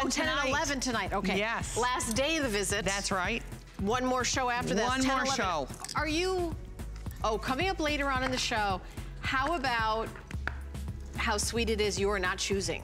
Oh, 10 and 11 tonight. Okay. Yes. Last day of the visit. That's right. One more show after this. One more show. Are you... Oh, coming up later on in the show, how about how sweet it is you are not choosing?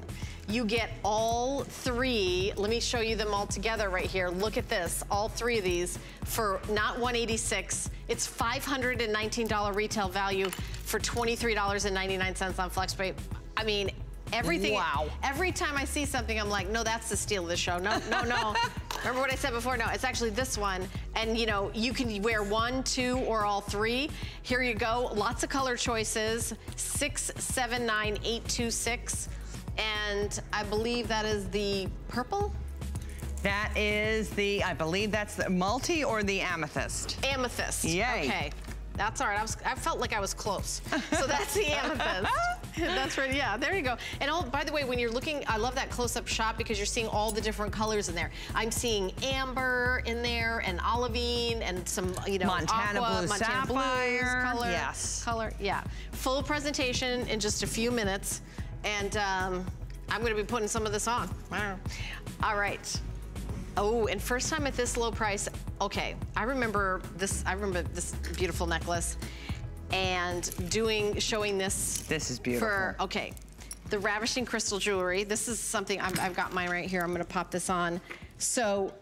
You get all three. Let me show you them all together right here. Look at this. All three of these for not $186. It's $519 retail value for $23.99 on FlexPay. I mean, everything. Wow. Every time I see something, I'm like, no, that's the steal of the show. No, no, no. Remember what I said before? No, it's actually this one. And you know, you can wear one, two, or all three. Here you go. Lots of color choices. 6, 7, 9, 8, 2, 6. And I believe that is the purple? That is the, I believe that's the multi or the amethyst. Amethyst. Yay. Okay. That's all right. I felt like I was close. So that's the amethyst. That's right. Yeah, there you go. And all, by the way, when you're looking, I love that close-up shot because you're seeing all the different colors in there. I'm seeing amber in there and olivine and some, you know, Montana aqua, blue, Montana sapphire. Blues, color, yes. Color, yeah. Full presentation in just a few minutes. And I'm going to be putting some of this on. Wow. All right. Oh, and first time at this low price. Okay, I remember this beautiful necklace and showing this. This is beautiful. Okay, the Ravishing Crystal Jewelry. This is something, I've got mine right here. I'm going to pop this on. So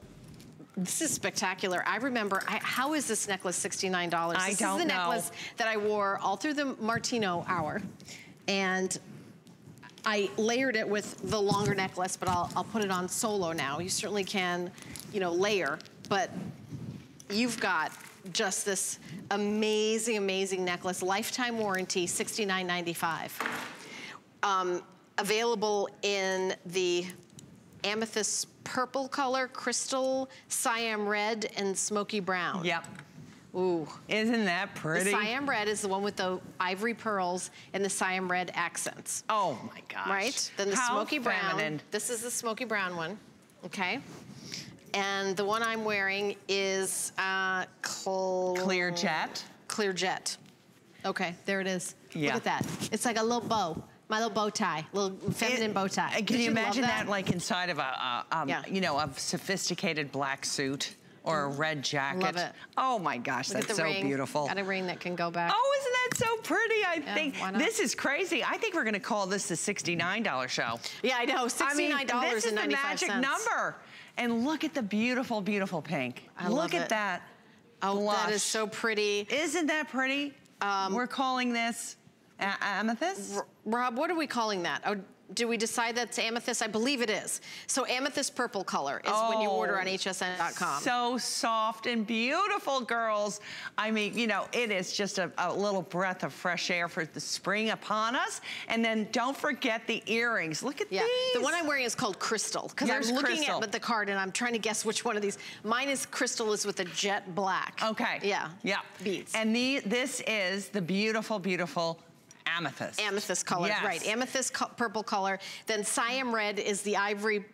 this is spectacular. I remember, how is this necklace $69? I don't know. This is the necklace that I wore all through the Martino hour. And I layered it with the longer necklace, but I'll put it on solo now. You certainly can, you know, layer, but you've got just this amazing, amazing necklace. Lifetime warranty, $69.95. Available in the amethyst purple color, crystal, siam red, and smoky brown. Yep. Ooh. Isn't that pretty? The siam red is the one with the ivory pearls and the siam red accents. Oh my gosh. Right? Then the smoky brown. This is the smoky brown one. Okay. And the one I'm wearing is Clear Jet. Clear Jet. Okay, there it is. Yeah. Look at that. It's like a little bow. My little bow tie, little feminine bow tie. Can you imagine that like inside of a sophisticated black suit? Or a red jacket. Love it. Oh my gosh, that's so beautiful. Got a ring that can go back. Oh, isn't that so pretty? I think this is crazy. I think we're going to call this the $69 show. Yeah, I know. $69.95. I mean, this is the magic number. And look at the beautiful, beautiful pink. I love it. Look at that. Oh, blush. That is so pretty. Isn't that pretty? We're calling this amethyst. Rob, what are we calling that? Oh, do we decide that's amethyst? I believe it is. So amethyst purple color is when you order on hsn.com. So soft and beautiful, girls. I mean, you know, it is just a little breath of fresh air for the spring upon us. And then don't forget the earrings. Look at these. The one I'm wearing is called Crystal because I'm looking at the card and I'm trying to guess which one of these. Mine is Crystal is with a jet black. Okay. Yeah. Yeah. Beads. And this is the beautiful, beautiful amethyst. Amethyst color, yes. Right. Amethyst purple color. Then siam red is the ivory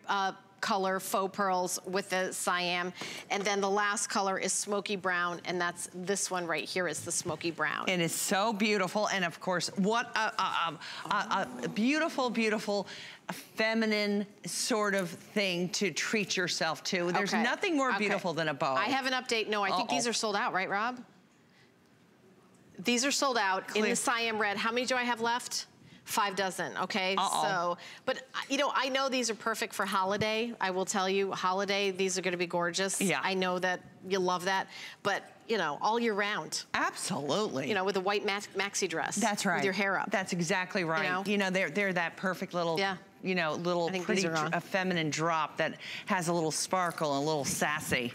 color faux pearls with the siam. And then the last color is smoky brown, and that's this one right here is the smoky brown. It is so beautiful, and of course, what a beautiful, beautiful feminine sort of thing to treat yourself to. There's nothing more beautiful than a bow. I have an update. No, I think these are sold out, right, Rob? These are sold out in the siam red. How many do I have left? 5 dozen, okay? So, but you know, I know these are perfect for holiday. I will tell you, holiday, these are gonna be gorgeous. Yeah. I know that you'll love that, but you know, all year round. Absolutely. You know, with a white maxi dress. That's right. With your hair up. That's exactly right. You know they're that perfect little, you know, little pretty feminine drop that has a little sparkle and a little sassy.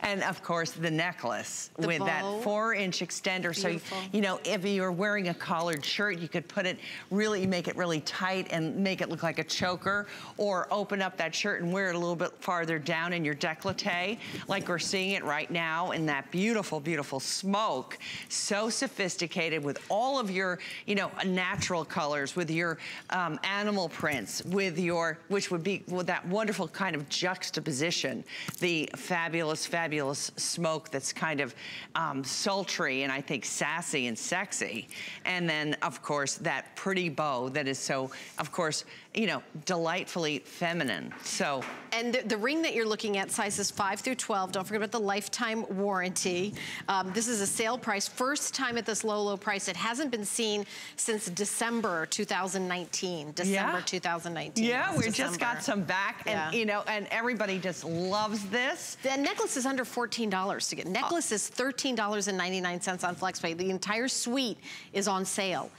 And of course, the necklace with that 4-inch extender. Beautiful. So, you know, if you're wearing a collared shirt, you could put it really, make it really tight and make it look like a choker, or open up that shirt and wear it a little bit farther down in your décolleté, like we're seeing it right now in that beautiful, beautiful smoke. So sophisticated with all of your, you know, natural colors, with your animal prints, with your, which would be with that wonderful kind of juxtaposition, the fabulous, fabulous smoke that's kind of sultry and I think sassy and sexy. And then, of course, that pretty bow that is so, of course, you know, delightfully feminine. So And the ring that you're looking at, sizes 5 through 12. Don't forget about the lifetime warranty. This is a sale price. First time at this low, low price. It hasn't been seen since December 2019. December 2019. Yeah, we just got some back. And, you know, and everybody just loves this. The necklace is under $14 to get. Necklace is $13.99 on FlexPay. The entire suite is on sale.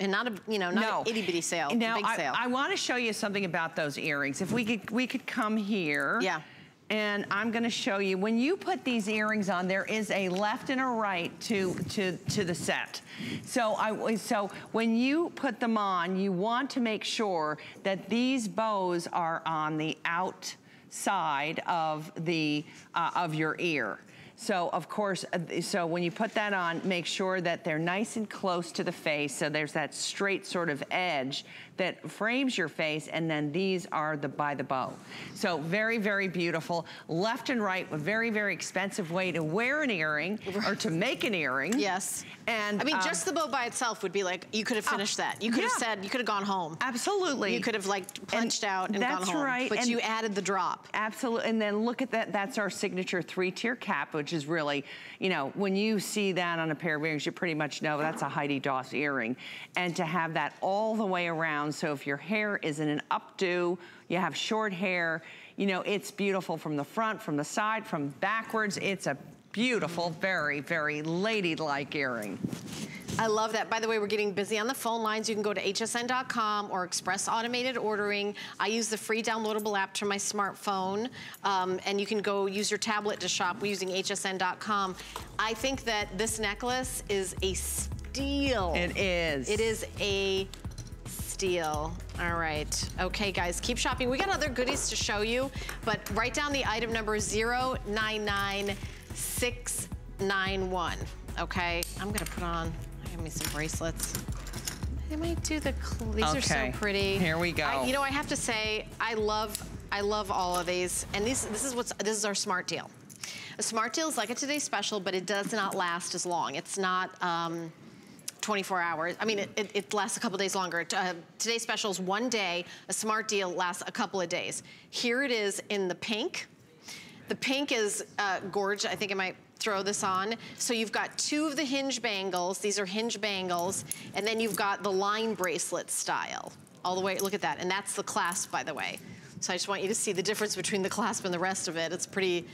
And not a, you know, not an itty bitty sale. Now, big sale. I want to show you something about those earrings. If we could come here. Yeah. And I'm going to show you, when you put these earrings on, there is a left and a right to the set. So so when you put them on, you want to make sure that these bows are on the outside of the of your ear. So of course, so when you put that on, make sure that they're nice and close to the face, so there's that straight sort of edge that frames your face, and then these are the by the bow. So very, very beautiful. Left and right, a very, very expensive way to wear an earring, or to make an earring. Yes. And I mean, just the bow by itself would be like, you could have finished that. You could have said, you could have gone home. Absolutely. You could have like punched out and gone home. That's right. But you added the drop. Absolutely, and then look at that, that's our signature 3-tier cap, which is really, you know, when you see that on a pair of earrings, you pretty much know that's a Heidi Daus earring. And to have that all the way around, so if your hair isn't an updo, you have short hair, you know, it's beautiful from the front, from the side, from backwards. It's a beautiful, very, very ladylike earring. I love that. By the way, we're getting busy on the phone lines. You can go to hsn.com or Express Automated Ordering. I use the free downloadable app to my smartphone, and you can go use your tablet to shop using hsn.com. I think that this necklace is a steal. It is. It is a steal. All right. Okay, guys, keep shopping. We got other goodies to show you, but write down the item number 099691. Okay, I'm gonna put on. Give me some bracelets. They might do the. These are so pretty. Here we go. You know, I have to say, I love all of these. And these, this is our smart deal. A smart deal is like a today's special, but it does not last as long. It's not 24 hours. I mean, it lasts a couple days longer. Today's special is 1 day. A smart deal lasts a couple of days. Here it is in the pink. The pink is gorgeous. I think it might. Throw this on. So you've got two of the hinge bangles. These are hinge bangles. And then you've got the line bracelet style. All the way, look at that. And that's the clasp, by the way. So I just want you to see the difference between the clasp and the rest of it. It's pretty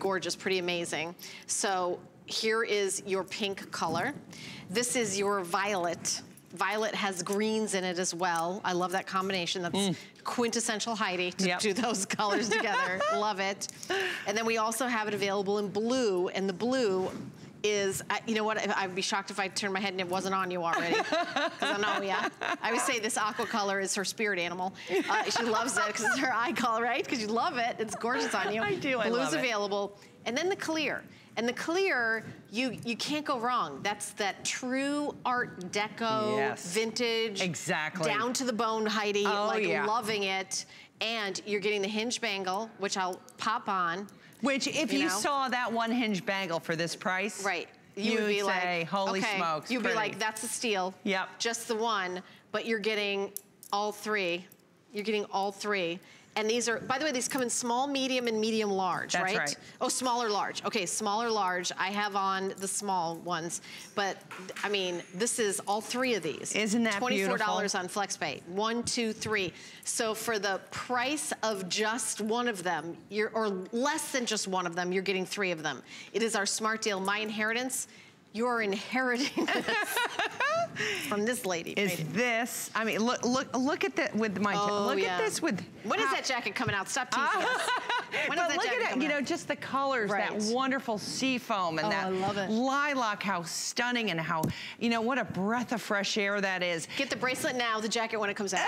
gorgeous, pretty amazing. So here is your pink color. This is your violet. Violet has greens in it as well. I love that combination. That's quintessential Heidi to do those colors together. Love it. And then we also have it available in blue, and the blue is, you know what, I'd be shocked if I turned my head and it wasn't on you already. Because I know, I would say this aqua color is her spirit animal. She loves it because it's her eye color, right? Because you love it. It's gorgeous on you. I do, I love it. Blue's available. And then the clear. And the clear, you can't go wrong. That's that true Art Deco, vintage, down to the bone Heidi, loving it. And you're getting the hinge bangle, which I'll pop on. Which, if you saw that one hinge bangle for this price, you would be say, like, holy smokes, you'd be like, that's a steal. Yep. Just the one, but you're getting all three. You're getting all three. And these are, by the way, these come in small, medium, and medium large, right? That's right. Oh, smaller, large. Okay, smaller, large. I have on the small ones. But, I mean, this is all three of these. Isn't that beautiful? $24 on FlexPay. 1, 2, 3. So for the price of just one of them, or less than just one of them, you're getting three of them. It is our smart deal, My Inheritance. You're inheriting this from this lady. This? I mean, look at that with my. Look at this with. What is that jacket coming out? Stop teasing us. When is that jacket coming out? You know, just the colors, that wonderful sea foam, and I love it. Lilac. How stunning, and how, you know, what a breath of fresh air that is. Get the bracelet now. The jacket when it comes out.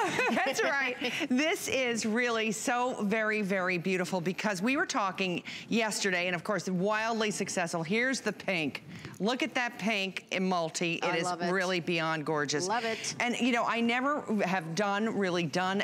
That's right. This is really so very, very beautiful, because we were talking yesterday, and of course, wildly successful. Here's the pink. Look at that pink in multi. It is really beyond gorgeous. Love it. And you know, I never have done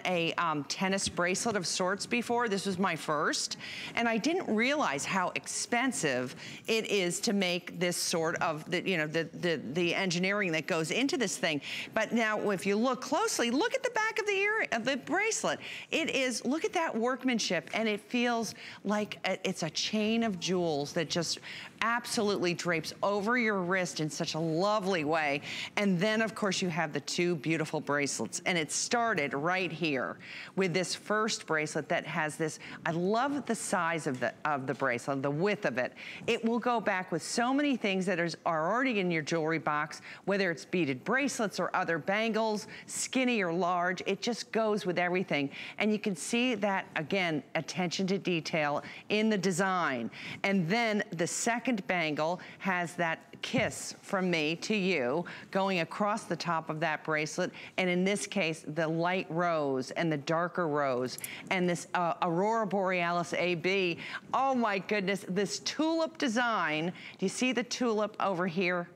a tennis bracelet of sorts before. This was my first. And I didn't realize how expensive it is to make this sort of, the engineering that goes into this thing. But now if you look closely, look at the back of the ear, of the bracelet. It is, look at that workmanship, and it feels like it's a chain of jewels that just absolutely drapes over your wrist in such a lovely way. And then of course you have the two beautiful bracelets, and it started right here with this first bracelet that has this, I love the size of the bracelet, the width of it. It will go back with so many things that are already in your jewelry box, whether it's beaded bracelets or other bangles, skinny or large, it just goes with everything. And you can see that again, attention to detail in the design. And then the second bangle has that kiss from me to you going across the top of that bracelet, and in this case the light rose and the darker rose and this Aurora Borealis AB. Oh my goodness, this tulip design. Do you see the tulip over here?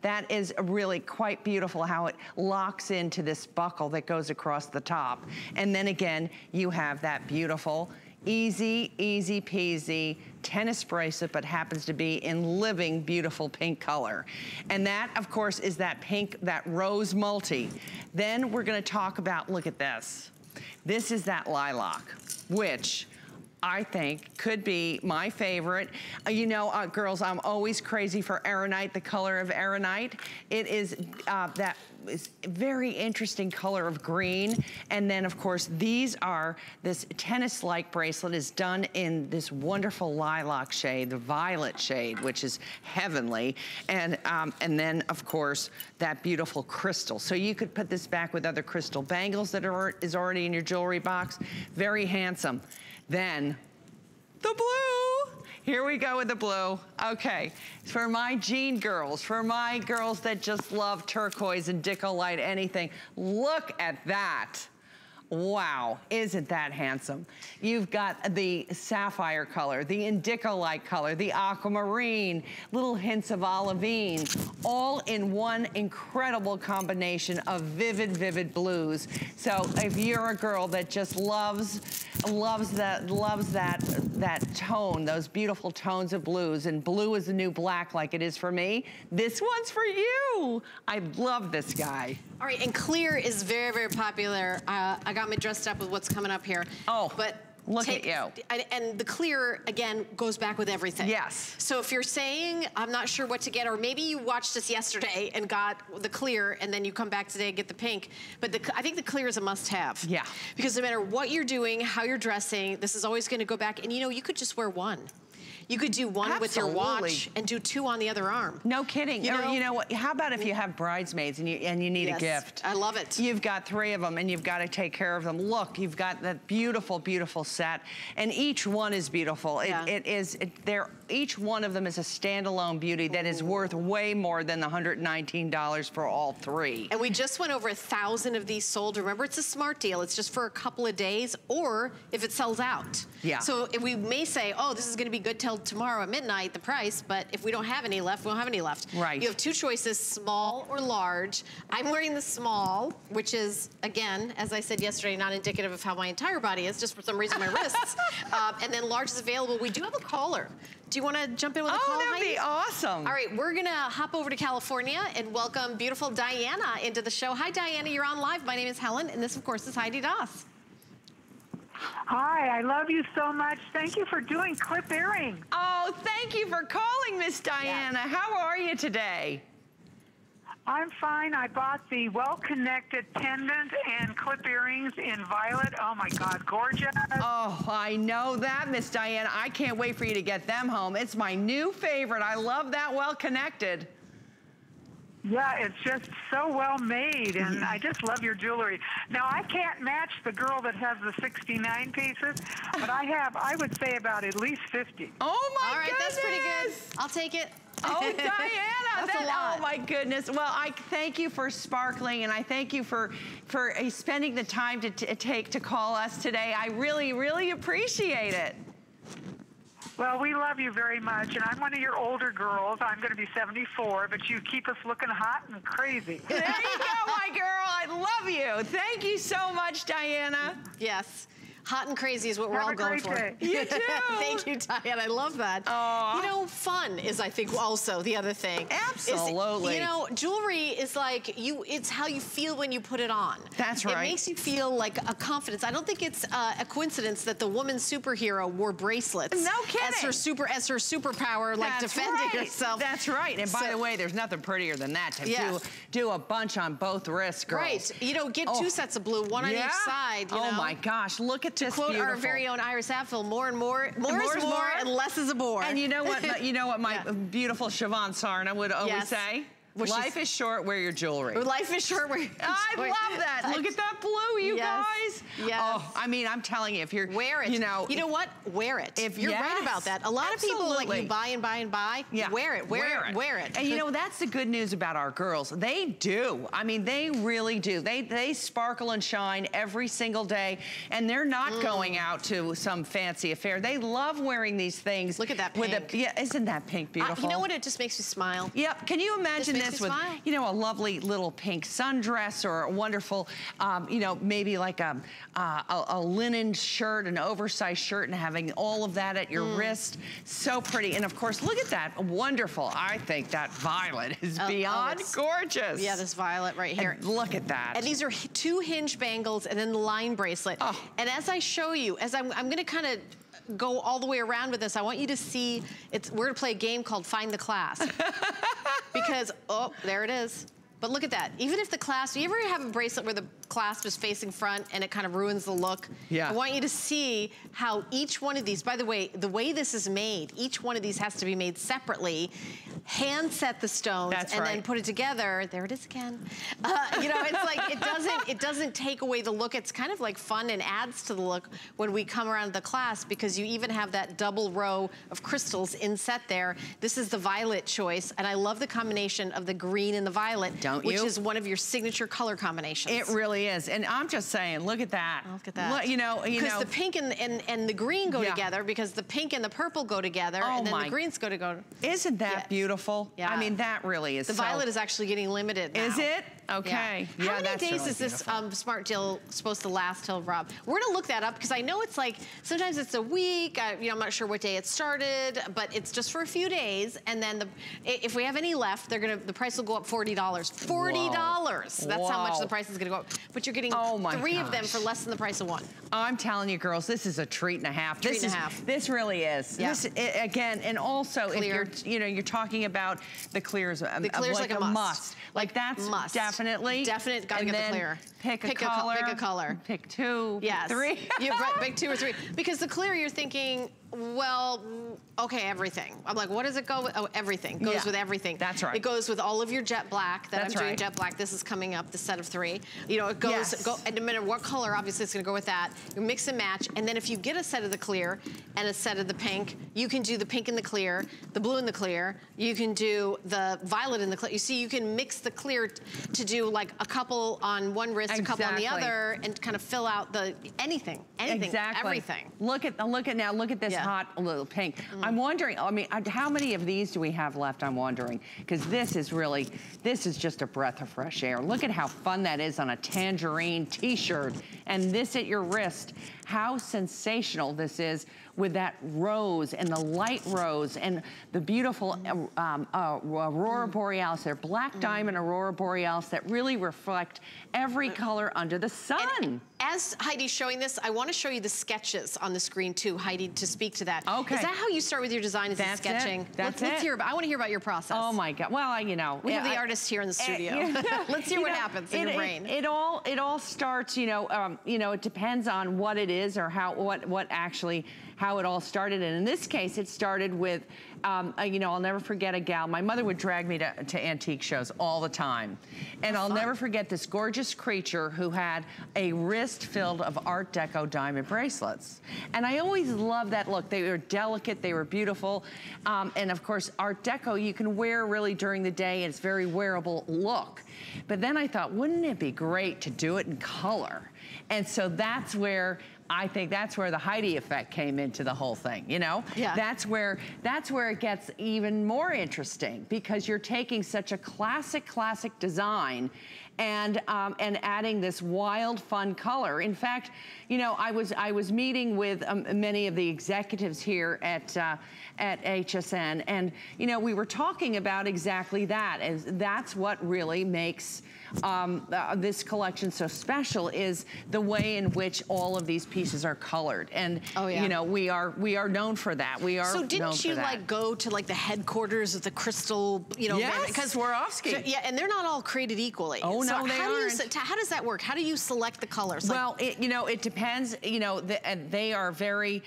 That is really quite beautiful how it locks into this buckle that goes across the top. And then again you have that beautiful easy peasy tennis bracelet, but happens to be in living beautiful pink color. And that of course is that pink, that rose multi. Then we're gonna talk about, look at this. This is that lilac, which I think could be my favorite. You know, girls, I'm always crazy for aronite, the color of aronite. It is that is very interesting color of green. And then of course, these are, this tennis-like bracelet is done in this wonderful lilac shade, the violet shade, which is heavenly. And then of course, that beautiful crystal. So you could put this back with other crystal bangles that is already in your jewelry box. Very handsome. Then the blue. Here we go with the blue. Okay, for my jean girls, for my girls that just love turquoise and dicolite anything, look at that. Wow, isn't that handsome? You've got the sapphire color, the indicolite color, the aquamarine, little hints of olivine, all in one incredible combination of vivid, vivid blues. So if you're a girl that just loves that tone, those beautiful tones of blues, and blue is the new black like it is for me, this one's for you. I love this guy. All right, and clear is very, very popular. I got me dressed up with what's coming up here. Oh, but look at you. And the clear, again, goes back with everything. Yes. So if you're saying, I'm not sure what to get, or maybe you watched us yesterday and got the clear, and then you come back today and get the pink. But I think the clear is a must-have. Yeah. Because no matter what you're doing, how you're dressing, this is always going to go back. And, you know, you could just wear one. You could do one with your watch and do two on the other arm. No kidding. You know what? How about if you have bridesmaids and you need a gift? I love it. You've got three of them and you've got to take care of them. Look, you've got that beautiful, beautiful set, and each one is beautiful. Yeah. Each one of them is a standalone beauty that is worth way more than the $119 for all three. And we just went over 1,000 of these sold. Remember, it's a smart deal. It's just for a couple of days, or if it sells out. Yeah. So if we may say, oh, this is going to be good till tomorrow at midnight, the price, but if we don't have any left, we don't have any left. Right. You have two choices, small or large. I'm wearing the small, which is, again, as I said yesterday, not indicative of how my entire body is, just for some reason my wrists. And then large is available. We do have a caller. Do you want to jump in with a call? Oh, that'd be awesome. All right, we're going to hop over to California and welcome beautiful Diana into the show. Hi, Diana, you're on live. My name is Helen, and this, of course, is Heidi Daus. Hi, I love you so much. Thank you for doing clip earring. Oh, thank you for calling, Miss Diana. Yes. How are you today? I'm fine. I bought the well-connected pendant and clip earrings in violet. Oh, my God, gorgeous. Oh, I know that, Miss Diana. I can't wait for you to get them home. It's my new favorite. I love that well-connected. Yeah, it's just so well made, and I just love your jewelry. Now, I can't match the girl that has the 69 pieces, but I have, I would say, about at least 50. Oh, my goodness. All right, that's pretty good. I'll take it. Oh, Diana, oh my goodness. Well, I thank you for sparkling, and I thank you for spending the time to call us today. I really, really appreciate it. Well, we love you very much, and I'm one of your older girls. I'm going to be 74, but you keep us looking hot and crazy. There you go, my girl. I love you. Thank you so much, Diana. Yes. Hot and crazy is what we're all going for. Have a great day. You too. Thank you, Diane. I love that. Aww. You know, fun is, I think, also the other thing. Absolutely. Is, you know, jewelry is like, it's how you feel when you put it on. That's right. It makes you feel like a confidence. I don't think it's a coincidence that the woman superhero wore bracelets. No kidding. As her superpower, like defending herself. That's right. And by the way, there's nothing prettier than that to do a bunch on both wrists, girls. Right. You know, get two sets of blue, one on each side. You know? My gosh, look at to quote our very own Iris Apfel, more is more and less is a bore. And you know what? You know what my beautiful Siobhan Sarna would always say. Well, life is short, wear your jewelry. Life is short, wear your jewelry. I love that. Look at that blue, you guys. Yes. Oh, I mean, I'm telling you, if you're... Wear it. You know what? Wear it. If you're right about that. A lot of people like, you buy and buy and buy. Yeah. Wear it, wear it. And you know, that's the good news about our girls. They do. I mean, they really do. They sparkle and shine every single day, and they're not going out to some fancy affair. They love wearing these things. Look at that pink. With a, isn't that pink beautiful? You know what? It just makes you smile. Yep. Can you imagine this with, you know, a lovely little pink sundress or a wonderful, you know, maybe like a linen shirt, an oversized shirt, and having all of that at your wrist. So pretty. And of course, look at that. Wonderful. I think that violet is beyond gorgeous. Yeah, this violet right here. And look at that. And these are two hinge bangles and then the line bracelet. Oh. And as I show you, as I'm going to kind of go all the way around with this. I want you to see, we're gonna play a game called Find the Clasp. Because, oh, there it is. But look at that. Even if the clasp, you ever have a bracelet where the clasp is facing front and it kind of ruins the look? Yeah. I want you to see how each one of these, by the way this is made, each one of these has to be made separately. Hand set the stones and then put it together. There it is again. You know, it's like, it doesn't take away the look. It's kind of like fun and adds to the look when we come around the clasp, because you even have that double row of crystals inset there. This is the violet choice, and I love the combination of the green and the violet. Which is one of your signature color combinations. It really is. And I'm just saying, look at that. Look at that. Look, you know, because the pink and the green go together, because the pink and the purple go together, and then the greens go together. Isn't that beautiful? Yeah. I mean, that really is. The violet is actually getting limited now. Is it? Okay. Yeah. How many days really is this smart deal supposed to last till, Rob? We're gonna look that up, because I know it's like, sometimes it's a week, you know, I'm not sure what day it started, but it's just for a few days, and then if we have any left, the price will go up $40. $40. Whoa. That's how much the price is going to go up. But you're getting three of them for less than the price of one. I'm telling you, girls, this is a treat and a half. This really is. Yeah. This, again, and also if you're talking about the clears. The clear's like a must. Like that's must. Definitely. Definite. Got to get the clear. Pick a color. Pick two. Yes. Pick three. Pick two or three. Because the clear, you're thinking, well, okay, everything. I'm like, what does it go with? Oh, everything. Goes with everything. That's right. It goes with all of your jet black. I'm doing jet black. This is coming up, the set of three. You know, it goes, and no matter what color, obviously it's going to go with that. You mix and match. And then if you get a set of the clear and a set of the pink, you can do the pink and the clear, the blue and the clear. You can do the violet and the clear. You see, you can mix the clear to do like a couple on one wrist, a couple on the other, and kind of fill out the everything. Look at this hot little pink. I'm wondering, I mean, how many of these do we have left? I'm wondering, because this is just a breath of fresh air. Look at how fun that is on a tangerine t-shirt, and this at your wrist. How sensational this is with that rose and the light rose and the beautiful Aurora Borealis. They're black diamond Aurora Borealis that really reflect every color under the sun. And as Heidi's showing this, I want to show you the sketches on the screen too, Heidi, to speak to that. Okay. Is that how you start with your design, is the sketching? Let's hear about, I want to hear about your process. Oh my God. Well, you know. We have the artist here in the studio. Let's hear what happens in your brain. It all starts, you know, it depends on what it is or how it all started. And in this case, it started with, you know, I'll never forget a gal. My mother would drag me to antique shows all the time. And I'll never forget this gorgeous creature who had a wrist filled of Art Deco diamond bracelets. And I always loved that look. They were delicate, they were beautiful. And of course, Art Deco, you can wear really during the day. It's very wearable look. But then I thought, wouldn't it be great to do it in color? And so that's where I think that's where the Heidi effect came into the whole thing, you know? Yeah. That's where it gets even more interesting, because you're taking such a classic design and adding this wild, fun color. In fact, you know, I was meeting with many of the executives here at HSN, and you know, we were talking about exactly that. And that's what really makes this collection so special, is the way in which all of these pieces are colored. And oh, yeah, you know, we are known for that. We are. So didn't you like go to like the headquarters of the crystal? You know, yes, because Swarovski. So, yeah, and they're not all created equally. Oh, so no, they aren't. How does that work? How do you select the colors? Like, well, it, you know, it depends. You know, and they are very,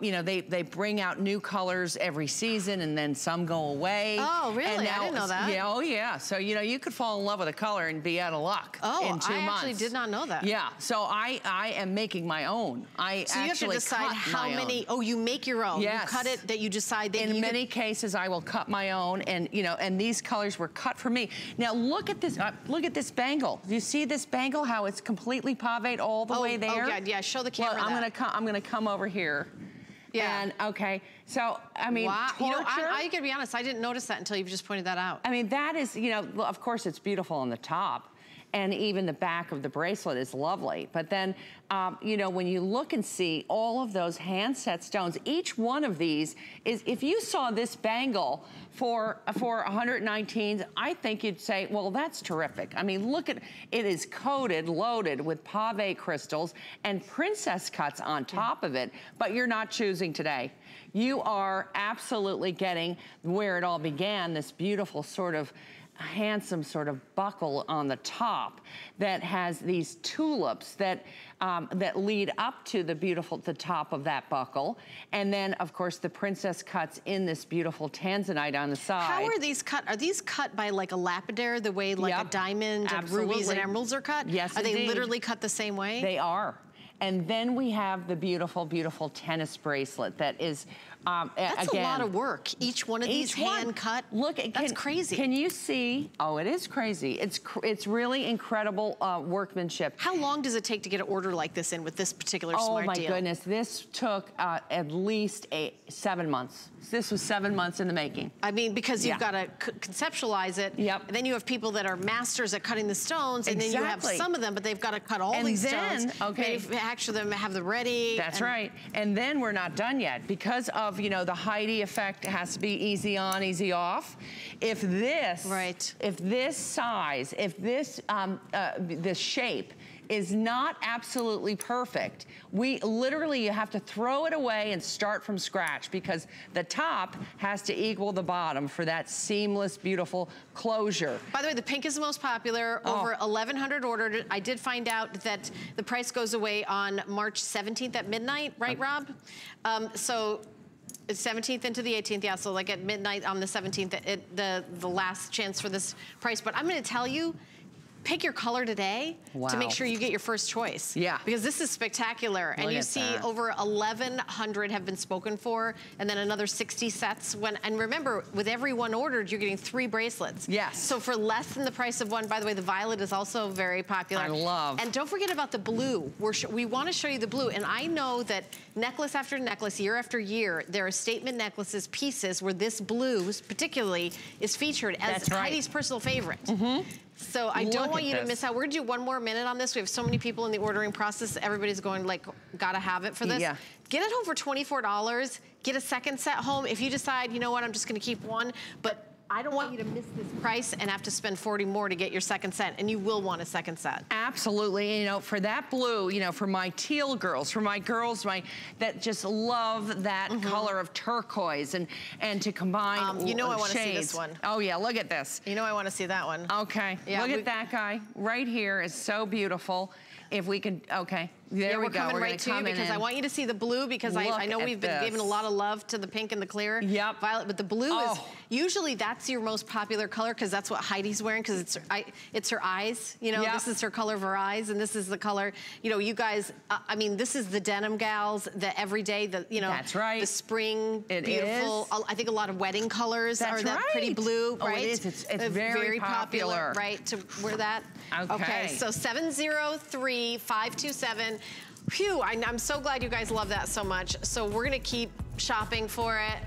you know, they bring out new colors every season, and then some go away. Oh, really? And now, I didn't know that. Yeah, oh, yeah. So, you know, you could fall in love with a color and be out of luck in 2 months. I actually did not know that. Yeah. So I am making my own. So you have to decide how many. Oh, you make your own. Yes. You cut it that you decide. That in many cases, I will cut my own, and you know, and these colors were cut for me. Now look at this. Look at this bangle. Do you see this bangle? How it's completely paved all the way there. Oh, God, yeah. Show the camera. Well, I'm gonna come over here. Yeah. And okay. So, I mean, wow. You know, I gotta be honest, I didn't notice that until you've just pointed that out. I mean, that is, you know, of course it's beautiful on the top, and even the back of the bracelet is lovely. But then, you know, when you look and see all of those hand-set stones, each one of these is, if you saw this bangle for 119, I think you'd say, well, that's terrific. I mean, look at, it is coated, loaded with pave crystals and princess cuts on top of it, but you're not choosing today. You are absolutely getting where it all began, this beautiful sort of handsome sort of buckle on the top that has these tulips that that lead up to the beautiful, the top of that buckle, and then of course the princess cuts in this beautiful tanzanite on the side. How are these cut? Are these cut by like a lapidary, the way like a diamond and rubies and emeralds are cut? Yes, are indeed. They literally cut the same way? They are. And then we have the beautiful, beautiful tennis bracelet that is, that's again, a lot of work. Each one of these hand cut. Look, that's crazy. Can you see? Oh, it is crazy. It's really incredible workmanship. How long does it take to get an order like this in with this particular smart deal? Oh my goodness, this took at least 7 months. This was 7 months in the making. I mean, because you've got to conceptualize it. Yep. And then you have people that are masters at cutting the stones, and then you have some of them, but they've got to cut all these stones. Okay. Actually, them have them ready. That's right. And then we're not done yet because of, you know, the Heidi effect has to be easy on, easy off. If this, if this size, if this this shape is not absolutely perfect, we literally, you have to throw it away and start from scratch, because the top has to equal the bottom for that seamless, beautiful closure. By the way, the pink is the most popular. Over 1,100 ordered. I did find out that the price goes away on March 17th at midnight, right, Rob? So it's 17th into the 18th, yeah, so like at midnight on the 17th, the last chance for this price. But I'm gonna tell you, pick your color today to make sure you get your first choice. Yeah. Because this is spectacular. Look, and you see that. Over 1,100 have been spoken for, and then another 60 sets. And remember, with every one ordered, you're getting 3 bracelets. Yes. So for less than the price of one, by the way, the violet is also very popular. I love. And don't forget about the blue. We want to show you the blue. And I know that necklace after necklace, year after year, there are statement necklaces, pieces where this blue particularly is featured as Heidi's personal favorite. Mm-hmm. So I don't want you to miss out. We're gonna do one more minute on this. We have so many people in the ordering process. Everybody's going like, gotta have it for this. Yeah. Get it home for $24. Get a second set home. If you decide, you know what, I'm just gonna keep one, but I don't want you to miss this price and have to spend $40 more to get your second set, and you will want a second set. Absolutely, you know, for that blue, you know, for my teal girls, for my girls that just love that color of turquoise, and to combine you know, I want to see this one. Oh yeah, look at this. You know, I want to see that one. Okay, yeah, look at that guy. Right here is so beautiful. If we can, okay, there we go. Coming right to you, because I want you to see the blue, because I know we've been giving a lot of love to the pink and the clear, violet, but the blue is, usually that's your most popular color, because that's what Heidi's wearing, because it's her eyes, you know, this is her color of her eyes, and this is the color, you know, you guys, I mean, this is the denim gals, the everyday, the, you know, the spring, beautiful, I think a lot of wedding colors are that pretty blue, right? It is, it's very popular, right, to wear that. Okay, so 703-527 Phew, I'm so glad you guys love that so much. So we're gonna keep shopping for it.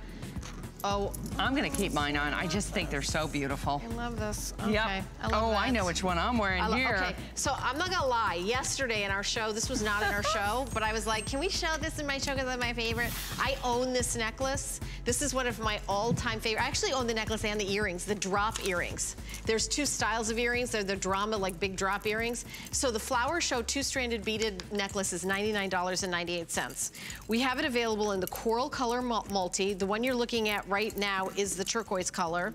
Oh, I'm gonna keep mine on. I just think they're so beautiful. I love this. Okay. Yep. I love that. I know which one I'm wearing here. Okay, so I'm not gonna lie. Yesterday in our show, this was not in our show, but I was like, can we show this in my show because it's my favorite? I own this necklace. This is one of my all-time favorite. I actually own the necklace and the earrings, the drop earrings. There's two styles of earrings. They're the drama, like big drop earrings. So the Flower Show two-stranded beaded necklace is $99.98. We have it available in the coral color multi. The one you're looking at right now is the turquoise color.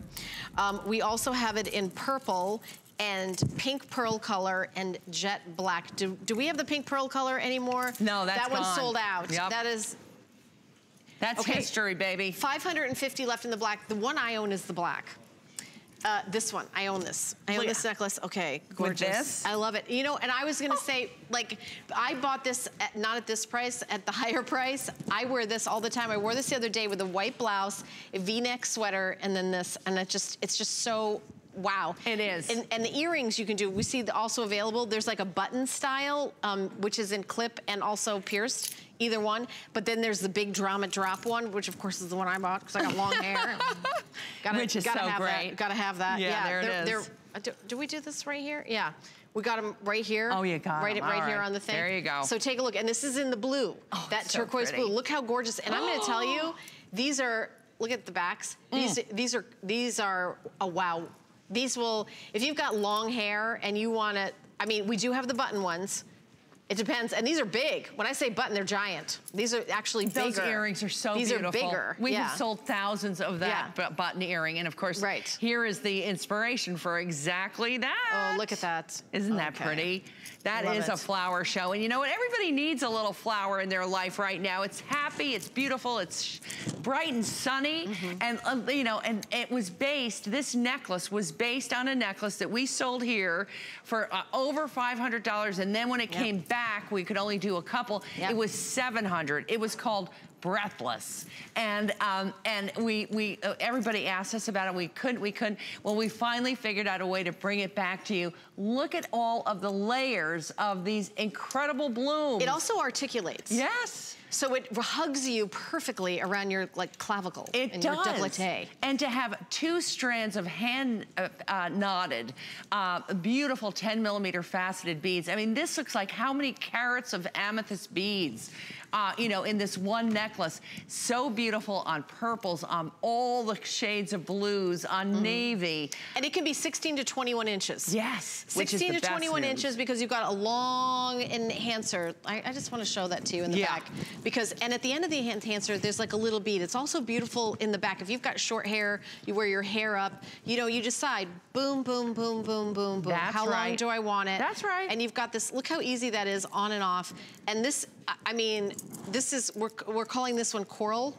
We also have it in purple and pink pearl color and jet black. Do we have the pink pearl color anymore? No, that's gone. That one's sold out. Yep. That's okay. History, baby. 550 left in the black. The one I own is the black. This one, I own this. I own this necklace. Okay, gorgeous. With this? I love it. You know, and I was gonna say, like, I bought this, not at this price, at the higher price. I wear this all the time. I wore this the other day with a white blouse, a V-neck sweater, and then this, and it's just so, wow. It is. And the earrings you can do, we see also available, there's like a button style, which is in clip and also pierced. Either one, but then there's the big drama drop one, which of course is the one I bought because I got long hair. Which is so great. Gotta have that. Yeah, there it is. Do we do this right here? Yeah. We got them right here. Oh, you got them. Right here on the thing. There you go. So take a look. And this is in the blue. Oh, that turquoise blue. Look how gorgeous. And I'm gonna tell you, these are, look at the backs. These are a wow. These will, if you've got long hair and you wanna, I mean, we do have the button ones. It depends, and these are big. When I say button, they're giant. These are actually bigger. Those earrings are so beautiful. These are bigger. We have sold thousands of that button earring, and of course, here is the inspiration for exactly that. Oh, look at that. Isn't that pretty? That is a flower show, and you know what? Everybody needs a little flower in their life right now. It's happy, it's beautiful, it's bright and sunny, and you know, and it was based, this necklace was based on a necklace that we sold here for over $500, and then when it came back, we could only do a couple. Yep. It was $700. It was called Breathless, and we everybody asked us about it. We couldn't. Well, we finally figured out a way to bring it back to you. Look at all of the layers of these incredible blooms. It also articulates. Yes. So it hugs you perfectly around your like clavicle and your décolleté. And to have two strands of hand knotted, beautiful 10mm faceted beads. I mean, this looks like how many carats of amethyst beads. You know, in this one necklace. So beautiful on purples, on all the shades of blues, on navy. And it can be 16 to 21 inches. Yes. 16 to 21 inches because you've got a long enhancer. I just want to show that to you in the back. And at the end of the enhancer, there's like a little bead. It's also beautiful in the back. If you've got short hair, you wear your hair up, you know, you decide, boom, boom, boom, boom, boom, boom. How long do I want it? That's right. And you've got this, look how easy that is on and off. And this, I mean, this is, we're calling this one coral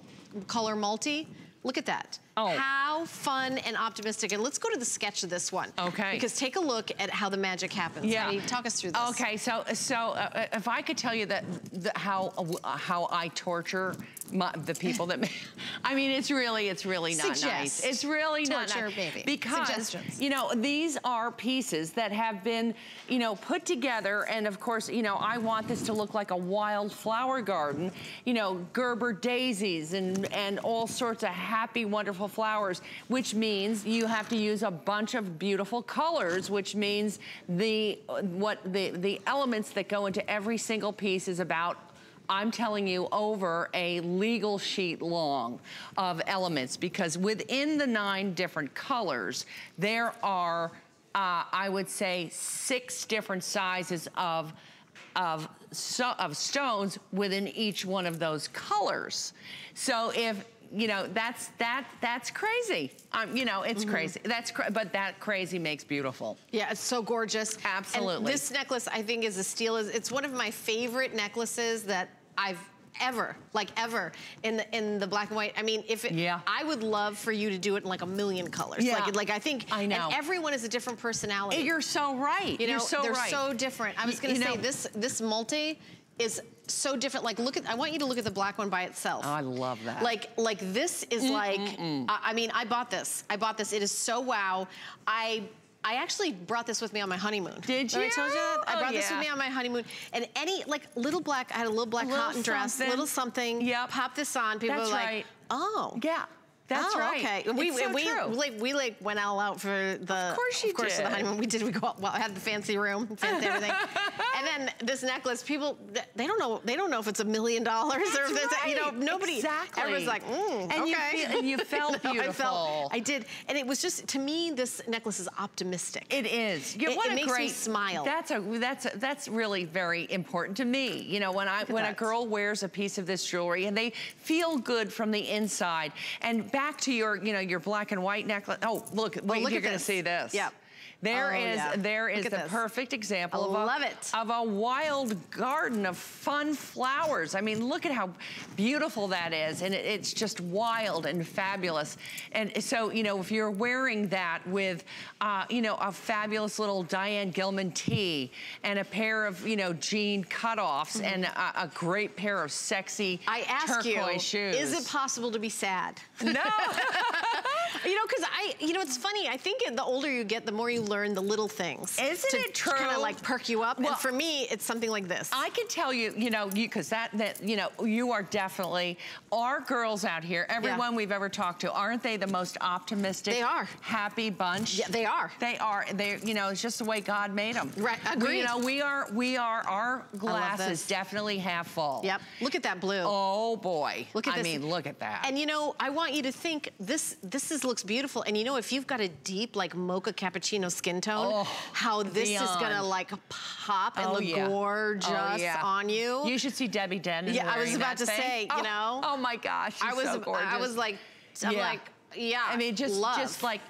color multi. Look at that. Oh. How fun and optimistic. And let's go to the sketch of this one. Okay. Because take a look at how the magic happens. Yeah. Heidi, talk us through this. Okay, so if I could tell you that how I torture the people that, I mean, it's really not nice. It's really torture, not nice. Baby. Because, you know, these are pieces that have been, you know, put together. And of course, you know, I want this to look like a wild flower garden, you know, Gerber daisies and all sorts of happy, wonderful flowers, which means you have to use a bunch of beautiful colors, which means the elements that go into every single piece is about, I'm telling you, over a legal sheet long of elements, because within the 9 different colors, there are, I would say, 6 different sizes of stones within each one of those colors. So if you know, that's crazy. You know, it's crazy. But that crazy makes beautiful. Yeah, it's so gorgeous. Absolutely. And this necklace, I think, is a steal. It's one of my favorite necklaces that I've ever in the black and white. I mean, if it, I would love for you to do it in like a million colors. Yeah. Like I think, I know. And everyone is a different personality. You're so right. You know, they're so different. I was going to say this multi is so different. Like, look at, I want you to look at the black one by itself. Oh, I love that. Like this is like, I mean, I bought this. It is so wow. I I actually brought this with me on my honeymoon. Did you? Remember I told you that? I brought this with me on my honeymoon. And any, like, little black, I had a little black cotton dress, little something, pop this on, people were like, oh. Yeah. That's right. Okay. We went all out for the. Of course you did. Of course, the honeymoon we did. We go out. Well, I had the fancy room, fancy everything, and then this necklace. People, they don't know. They don't know if it's $1 million or if it's, you know, nobody. Exactly. Everyone's like, and okay. You felt beautiful. I did, and it was just to me. This necklace is optimistic. It is. Yeah, what it makes me smile. That's really very important to me. You know, when a girl wears a piece of this jewelry and they feel good from the inside. And back to your, you know, your black and white necklace. Oh, look, wait, look, you're going to see this. Yeah. There is the perfect example of a wild garden of fun flowers. I mean, look at how beautiful that is. And it's just wild and fabulous. And so, you know, if you're wearing that with, you know, a fabulous little Diane Gilman tee and a pair of, you know, jean cutoffs and a great pair of sexy turquoise shoes. Is it possible to be sad? No. You know, because you know, it's funny. I think the older you get, the more you learn the little things. Isn't it true? To kind of like perk you up. Well, and for me, it's something like this. I can tell you, you know, because that, you know, you are definitely, our girls out here, everyone we've ever talked to, aren't they the most optimistic? They are. Happy bunch. Yeah, they are. They are. They, you know, it's just the way God made them. Right. Agreed. You know, we are, our glass is definitely half full. Yep. Look at that blue. Oh boy. Look at this. I mean, look at that. And you know, I want you to think this looks beautiful. And you know, if you've got a deep like mocha cappuccino skin tone, how this is gonna like pop and look gorgeous on you. You should see Debbie Denton. Yeah, I was about to say, you know. Oh my gosh, she's so gorgeous. I was like, I'm like, I mean, just like,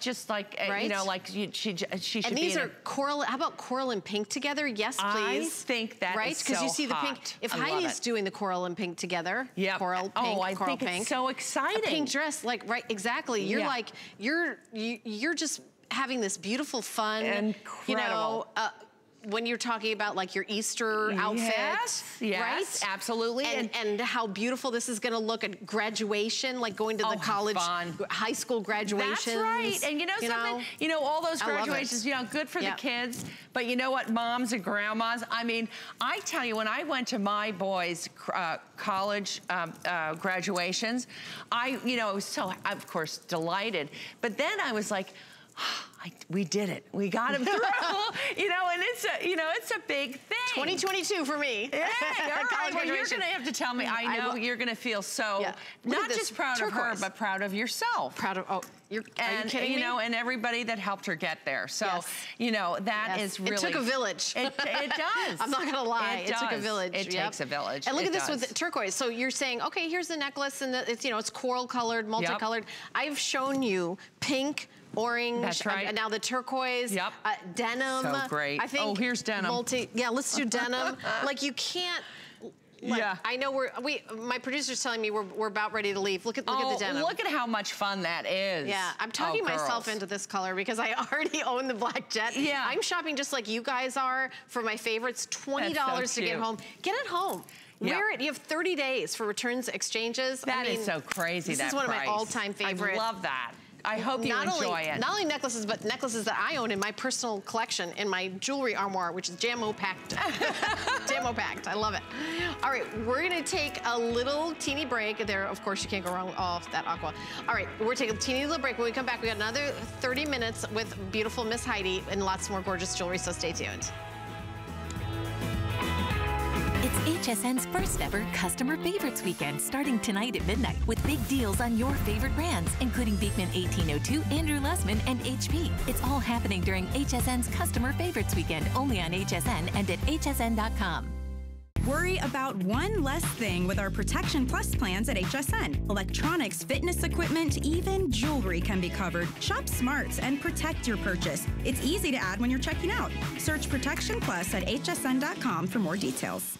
right? You know, like she should. And these are coral. How about coral and pink together? Yes, please. I think that is so hot. Because you see the pink. If Heidi's doing the coral and pink together, coral pink, coral pink. Oh, I think it's so exciting. A pink dress, like right, exactly. You're like, you're just having this beautiful, fun, incredible. You know. When you're talking about like your Easter outfit, right? Absolutely. And how beautiful this is gonna look at graduation, like going to the college, high school graduations. That's right. And you know something? You know, all those graduations, you know, good for the kids, but you know what, moms and grandmas, I mean, I tell you, when I went to my boys' college graduations, you know, I was so, of course, delighted, but then I was like, we did it. We got him through, you know, and it's a big thing. 2022 for me. Yeah, right. Well, you're going to have to tell me. I know you're going to feel so not just proud of her, but proud of yourself. Proud of are you kidding me? You know, and everybody that helped her get there. So you know that is really. It took a village. It does. I'm not going to lie. It took a village. It takes a village. And look at this with the turquoise. So you're saying, okay, here's the necklace, and it's you know it's coral colored, multicolored. I've shown you pink. Orange, that's right. Now the turquoise, denim. So great. I think here's denim. Let's do denim. Like you can't. Like, I know my producer's telling me we're about ready to leave. Look at the denim. Look at how much fun that is. Yeah, I'm talking myself into this color because I already own the black jet. Yeah. I'm shopping just like you guys are for my favorites. $20 to get home. Get it home. Wear it. You have 30 days for returns, exchanges. That is so crazy. This is one of my all-time favorites. I love that. I hope you enjoy it. Not only necklaces, but necklaces that I own in my personal collection in my jewelry armoire, which is jam-o-packed. Jam-o-packed. I love it. All right, we're going to take a little teeny break. There, of course, you can't go wrong with all that aqua. All right, we're taking a teeny little break. When we come back, we got another 30 minutes with beautiful Miss Heidi and lots more gorgeous jewelry, so stay tuned. It's HSN's first ever Customer Favorites Weekend starting tonight at midnight with big deals on your favorite brands, including Beekman 1802, Andrew Lessman, and HP. It's all happening during HSN's Customer Favorites Weekend, only on HSN and at hsn.com. Worry about one less thing with our Protection Plus plans at HSN. Electronics, fitness equipment, even jewelry can be covered. Shop smarts and protect your purchase. It's easy to add when you're checking out. Search Protection Plus at hsn.com for more details.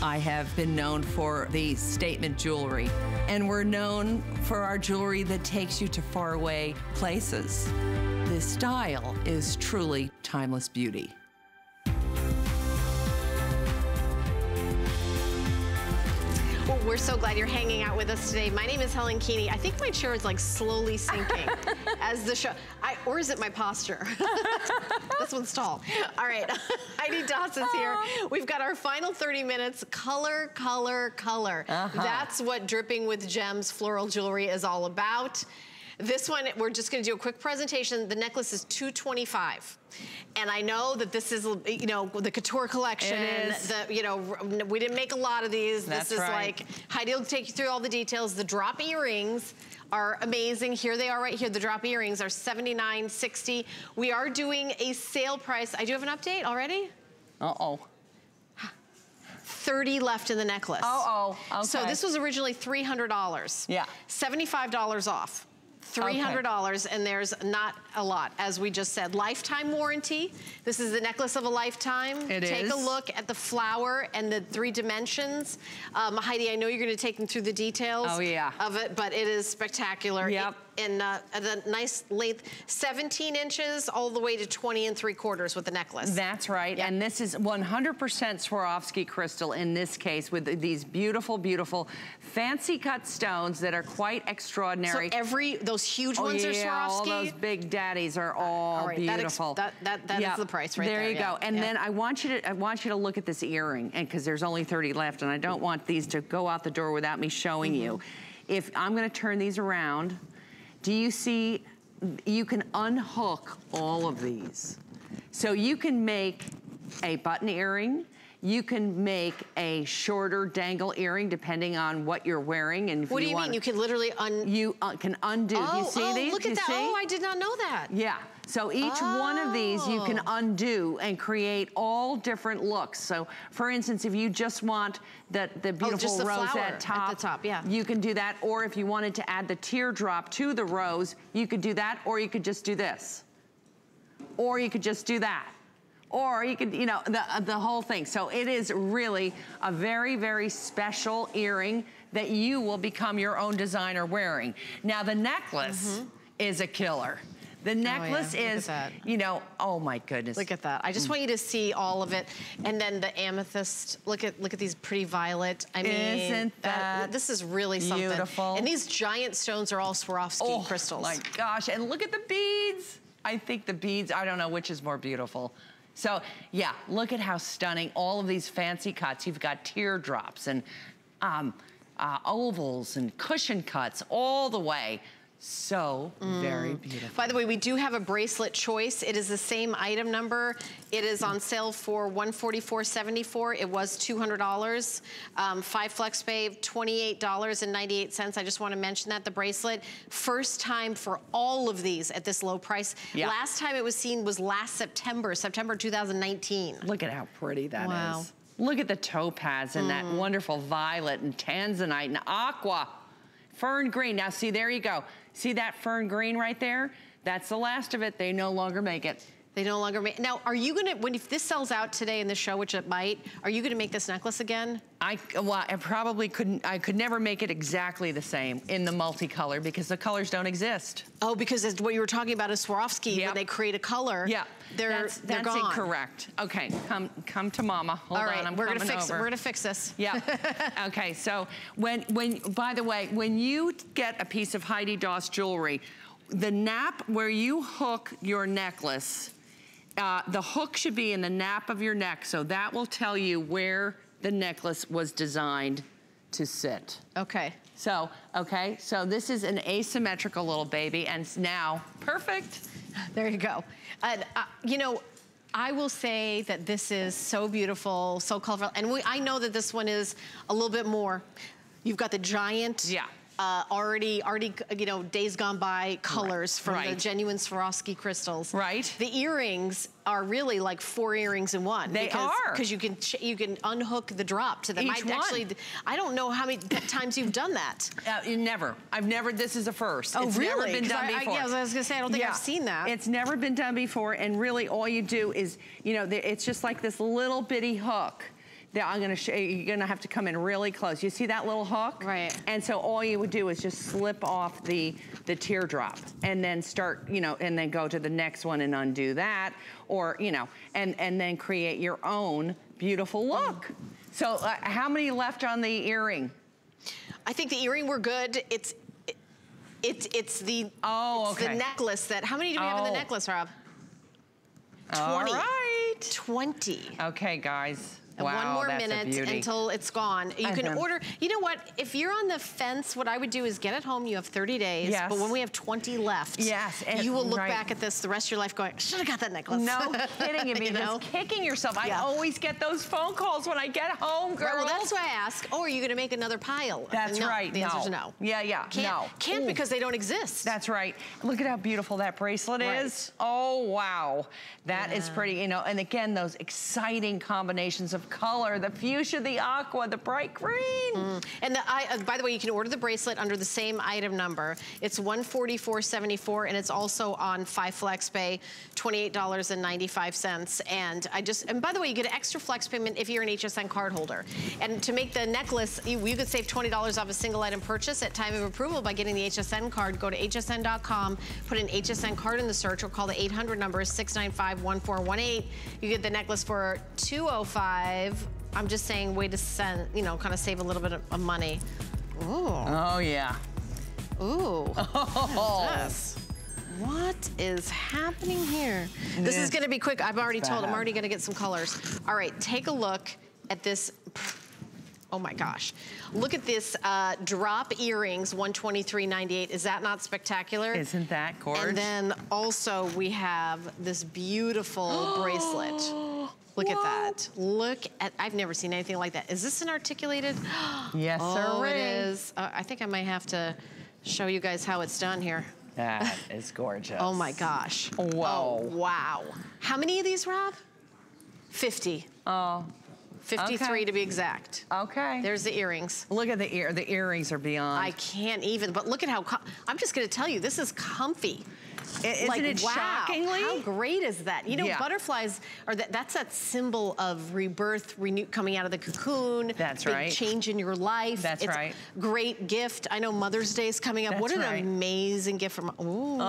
I have been known for the statement jewelry, and we're known for our jewelry that takes you to faraway places. The style is truly timeless beauty. Well, we're so glad you're hanging out with us today. My name is Helen Keaney. I think my chair is like slowly sinking as the show, or is it my posture? This one's tall. All right, Heidi Daus is here. We've got our final 30 minutes, color, color, color. That's what Dripping with Gems floral jewelry is all about. This one, we're just gonna do a quick presentation. The necklace is $225. And I know that this is, you know, the couture collection. It is. The, you know, we didn't make a lot of these. That's this is right. Like, Heidi will take you through all the details. The drop earrings are amazing. Here they are right here. The drop earrings are $79.60. We are doing a sale price. I do have an update already. Uh-oh. 30 left in the necklace. Okay. So this was originally $300. Yeah. $75 off. $300, and there's not a lot, as we just said. Lifetime warranty. This is the necklace of a lifetime. It is. Take a look at the flower and the three dimensions. Heidi, I know you're gonna take them through the details of it, but it is spectacular. Yep. And a nice length, 17 inches all the way to 20 3/4 with the necklace. That's right, and this is 100% Swarovski crystal in this case with these beautiful, beautiful fancy cut stones that are quite extraordinary. So those huge ones are Swarovski? All those big daddies are all beautiful. That is the price right there. There you go, and then I want you to look at this earring, and because there's only 30 left, and I don't want these to go out the door without me showing you. If I'm gonna turn these around, do you see, you can unhook all of these. So you can make a button earring, you can make a shorter dangle earring depending on what you're wearing. And if what do you mean? You can literally undo. Oh, do you see these? Look at that. Oh, I did not know that. Yeah. So each one of these you can undo and create all different looks. So for instance, if you just want the beautiful rose at the top, you can do that. Or if you wanted to add the teardrop to the rose, you could do that. Or you could just do this. Or you could just do that. Or you could, you know, the whole thing. So it is really a very, very special earring that you will become your own designer wearing. Now the necklace is a killer. The necklace is, you know, oh my goodness. Look at that. I just want you to see all of it. And then the amethyst, look at these pretty violet. I mean, isn't that this is really something. Beautiful. And these giant stones are all Swarovski crystals. Oh my gosh, and look at the beads. I think the beads, I don't know which is more beautiful. So yeah, look at how stunning all of these fancy cuts. You've got teardrops and ovals and cushion cuts all the way. So very beautiful. By the way, we do have a bracelet choice. It is the same item number. It is on sale for $144.74. It was $200. 5 FlexPay, $28.98. I just want to mention that the bracelet, first time for all of these at this low price. Yeah. Last time it was seen was last September 2019. Look at how pretty that is. Look at the topaz and that wonderful violet and tanzanite and aqua. Fern green, now see, there you go. See that fern green right there? That's the last of it, they no longer make it. They no longer make, now are you gonna, if this sells out today in the show, which it might, are you gonna make this necklace again? Well, I probably couldn't, I could never make it exactly the same in the multicolor because the colors don't exist. Oh, because it's what you were talking about is Swarovski, when they create a color, they're gone. That's incorrect. Okay, come to mama, hold on, I'm coming over. We're gonna fix this. Yeah, okay, so by the way, when you get a piece of Heidi Daus jewelry, the nap where you hook your necklace, the hook should be in the nape of your neck, so that will tell you where the necklace was designed to sit. Okay. So, okay, so this is an asymmetrical little baby, and it's now perfect. There you go. You know, I will say that this is so beautiful, so colorful, and I know that this one is a little bit more. You've got the giant already, you know, days gone by colors from the genuine Swarovski crystals. Right. The earrings are really like 4 earrings in 1. They are. Because you can unhook the drop to them. I don't know how many times you've done that. Never. I've never, this is a first. Oh, it's really? Never been done before. Yeah, I was gonna say, I don't think I've seen that. It's never been done before, and really all you do is, you know, it's just like this little bitty hook. I'm gonna show you, you're gonna have to come in really close. You see that little hook? Right. And so all you would do is just slip off the teardrop and then start, you know, and then go to the next one and undo that, or, you know, and then create your own beautiful look. So how many left on the earring? I think the earring were good. It's the the necklace that, how many do we have in the necklace, Rob? 20. All right. 20. Okay, guys. Wow, one more minute until it's gone. You can order, you know what, if you're on the fence, what I would do is get it home. You have 30 days, but when we have 20 left, you will look back at this the rest of your life going, I should have got that necklace. No kidding, you know? Just kicking yourself. I always get those phone calls when I get home, girl. Right, well, that's why I ask, oh, are you going to make another pile? That's right. The answer is no. Can't because they don't exist. That's right. Look at how beautiful that bracelet is. Oh, wow. That is pretty, you know, and again, those exciting combinations of color, the fuchsia, the aqua, the bright green. And the, by the way, you can order the bracelet under the same item number. It's $144.74, and it's also on FlexPay, $28.95. And I just, and by the way, you get an extra flex payment if you're an HSN card holder. And to make the necklace, you could save $20 off a single item purchase at time of approval by getting the HSN card. Go to hsn.com, put an HSN card in the search, or call the 800 number 695-1418. You get the necklace for $205. I'm just saying, way to send, you know, kind of save a little bit of money. Ooh. Oh, yeah. Ooh. Oh. Yes. What is happening here? This is going to be quick. I've already told. I'm already going to get some colors. All right, take a look at this. Oh, my gosh. Look at this drop earrings, $123.98. Is that not spectacular? Isn't that gorgeous? And then also we have this beautiful bracelet. Look at that. Look at, I've never seen anything like that. Is this an articulated? Yes, sir. It is. I think I might have to show you guys how it's done here. That is gorgeous. Oh my gosh. Whoa. Oh, wow. How many of these, Rob? 50. Oh. 53 to be exact. Okay. There's the earrings. Look at the ear. The earrings are beyond. I can't even, but look at how, I'm just gonna tell you, this is comfy. Isn't like, it shockingly? How great is that? You know, butterflies are that's that symbol of rebirth, renew, coming out of the cocoon. That's right. Change in your life. That's right. Great gift. I know Mother's Day is coming up. That's an amazing gift from. Ooh.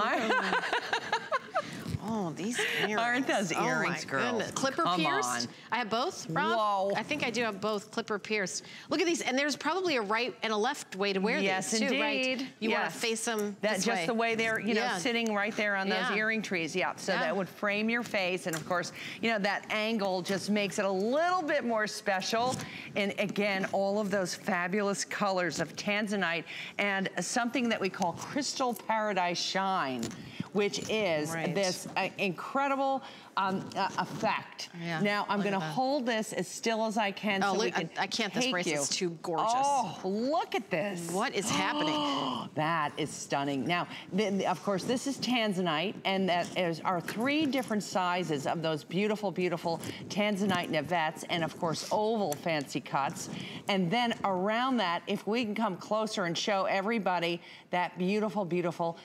Oh, these earrings. Aren't those earrings, girls? Clipper pierced. I have both, Rob. Whoa. I think I do have both clipper pierced. Look at these. And there's probably a right and a left way to wear these, too, right? You want to face them this way. Just the way they're, you know, sitting right there on those earring trees. Yeah, so that would frame your face. And, of course, you know, that angle just makes it a little bit more special. And, again, all of those fabulous colors of tanzanite and something that we call crystal paradise shine, which is this incredible effect. Yeah. Now, I'm going to hold this as still as I can so we can I can't. This bracelet is too gorgeous. Oh, look at this. What is happening? That is stunning. Now, of course, this is tanzanite, and there are 3 different sizes of those beautiful, beautiful tanzanite navettes, and, of course, oval fancy cuts. And then around that, if we can come closer and show everybody that beautiful, beautiful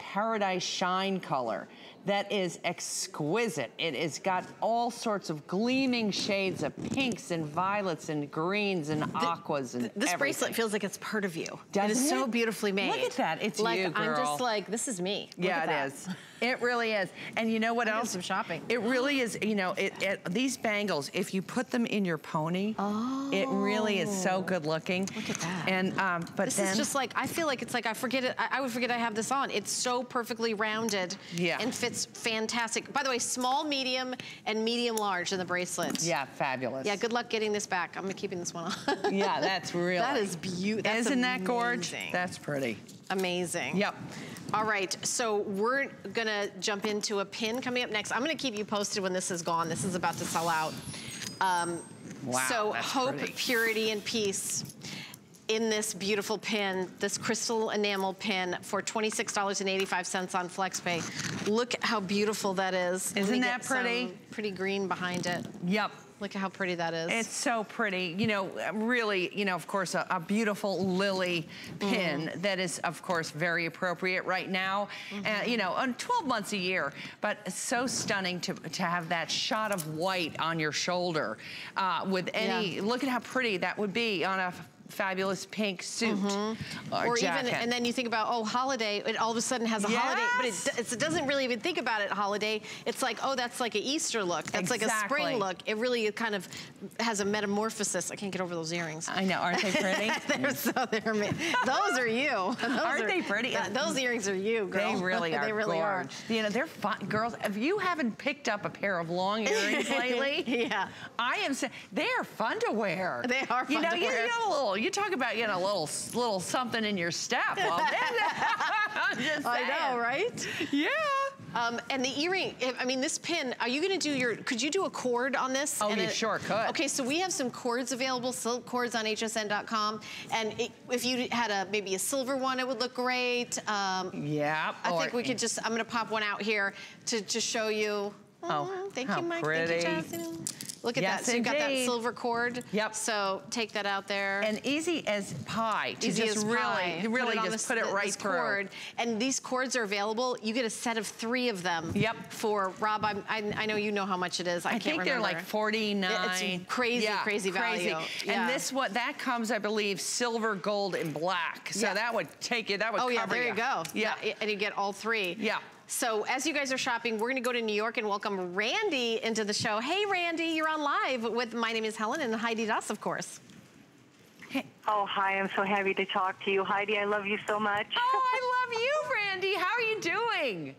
paradise shine color that is exquisite. It has got all sorts of gleaming shades of pinks and violets and greens and aquas and everything. This bracelet feels like it's part of you. Doesn't it? It is so beautifully made. Look at that. It's like, you, girl. I'm just like, this is me. Look at that. It is. It really is. And you know what else? Some shopping. It really is, you know, these bangles, if you put them in your pony, it really is so good looking. Look at that. And, but this is just like, I feel like it's like, I forget it. I would forget I have this on. It's so perfectly rounded and fits fantastic. By the way, small, medium, and medium large in the bracelet. Yeah, fabulous. Yeah, good luck getting this back. I'm keeping this one on. Yeah, that's real. That is beautiful. Isn't that gorgeous? That's pretty. Amazing. Yep. All right, so we're gonna jump into a pin coming up next. I'm gonna keep you posted when this is gone. This is about to sell out. Wow, so hope, purity, and peace. in this beautiful pin, this crystal enamel pin for $26.85 on FlexPay. Look how beautiful that is. Isn't that pretty? Pretty green behind it. Yep. Look at how pretty that is. It's so pretty. You know, really, you know, of course, a beautiful lily pin that is, of course, very appropriate right now. You know, on 12 months a year, but so stunning to have that shot of white on your shoulder with any, look at how pretty that would be on a fabulous pink suit or jacket. Even, and then you think about, oh, holiday, it all of a sudden has a holiday, but it doesn't really even think about it holiday. It's like, oh, that's like an Easter look. That's like a spring look. It really kind of has a metamorphosis. I can't get over those earrings. I know, aren't they pretty? They're amazing. Those are you. Aren't they pretty? Those earrings are you, girl. They really are. They really are. You know, they're fun. Girls, if you haven't picked up a pair of long earrings lately, I am saying, they are fun to wear. They are fun to wear. You know, a little, you talk about getting a little something in your step. Well, I know, right? Yeah. And the earring, I mean, this pin, are you gonna do your, could you do a cord on this? Oh, you sure could. Okay, so we have some cords available, silk cords on hsn.com. And if you had a, maybe a silver one, it would look great. Yeah. I think we could just, I'm gonna pop one out here to show you. Oh, thank you, Mike. Pretty. Thank you, Jonathan. Look at that. So you've got that silver cord. Yep. So take that out there. And easy as pie. Easy as pie. Really just put it right through. And these cords are available. You get a set of 3 of them. Yep. For Rob, I know you know how much it is. I can't remember. I think they're like $49. It's crazy, crazy value. Yeah. And this one, that comes, I believe, silver, gold, and black. So that would take you, that would cover you. Oh yeah, there you go. Yeah. And you get all 3. Yeah. So as you guys are shopping, we're gonna go to New York and welcome Randy into the show. Hey Randy, you're on live with My Name is Helen and Heidi Daus, of course. Hey. Oh, hi, I'm so happy to talk to you. Heidi, I love you so much. Oh, I love you, Randy. How are you doing?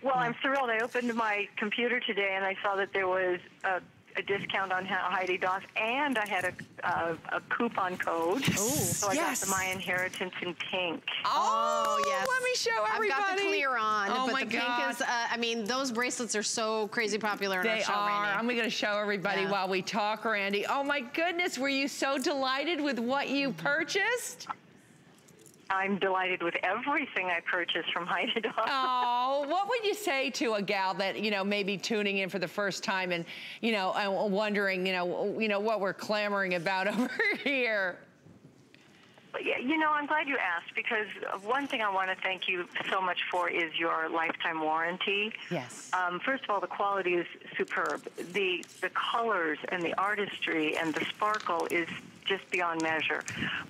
Well, I'm thrilled. I opened my computer today and I saw that there was a discount on Heidi Daus, and I had a coupon code. Ooh, so I got my inheritance in pink. Oh, yes. Let me show everybody. I've got the clear on. Oh, but my God. Pink is, I mean, those bracelets are so crazy popular in our show, Randy. I'm going to show everybody while we talk, Randy. Oh, my goodness. Were you so delighted with what you purchased? I'm delighted with everything I purchased from Heidi Daus. Oh, what would you say to a gal that, you know, maybe tuning in for the first time and, you know, wondering, you know what we're clamoring about over here? You know, I'm glad you asked, because one thing I want to thank you so much for is your lifetime warranty. Yes. First of all, the quality is superb. The colors and the artistry and the sparkle is just beyond measure.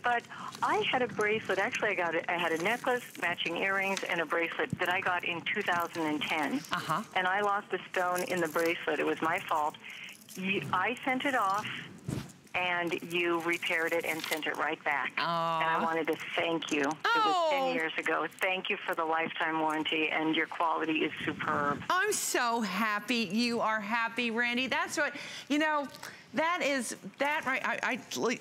But I had a bracelet, actually I had a necklace, matching earrings, and a bracelet that I got in 2010. Uh-huh. And I lost the stone in the bracelet. It was my fault. I sent it off, and you repaired it and sent it right back. Aww. And I wanted to thank you. Oh. It was 10 years ago. Thank you for the lifetime warranty, and your quality is superb. I'm so happy you are happy, Randy. That's what, you know, that is, that right,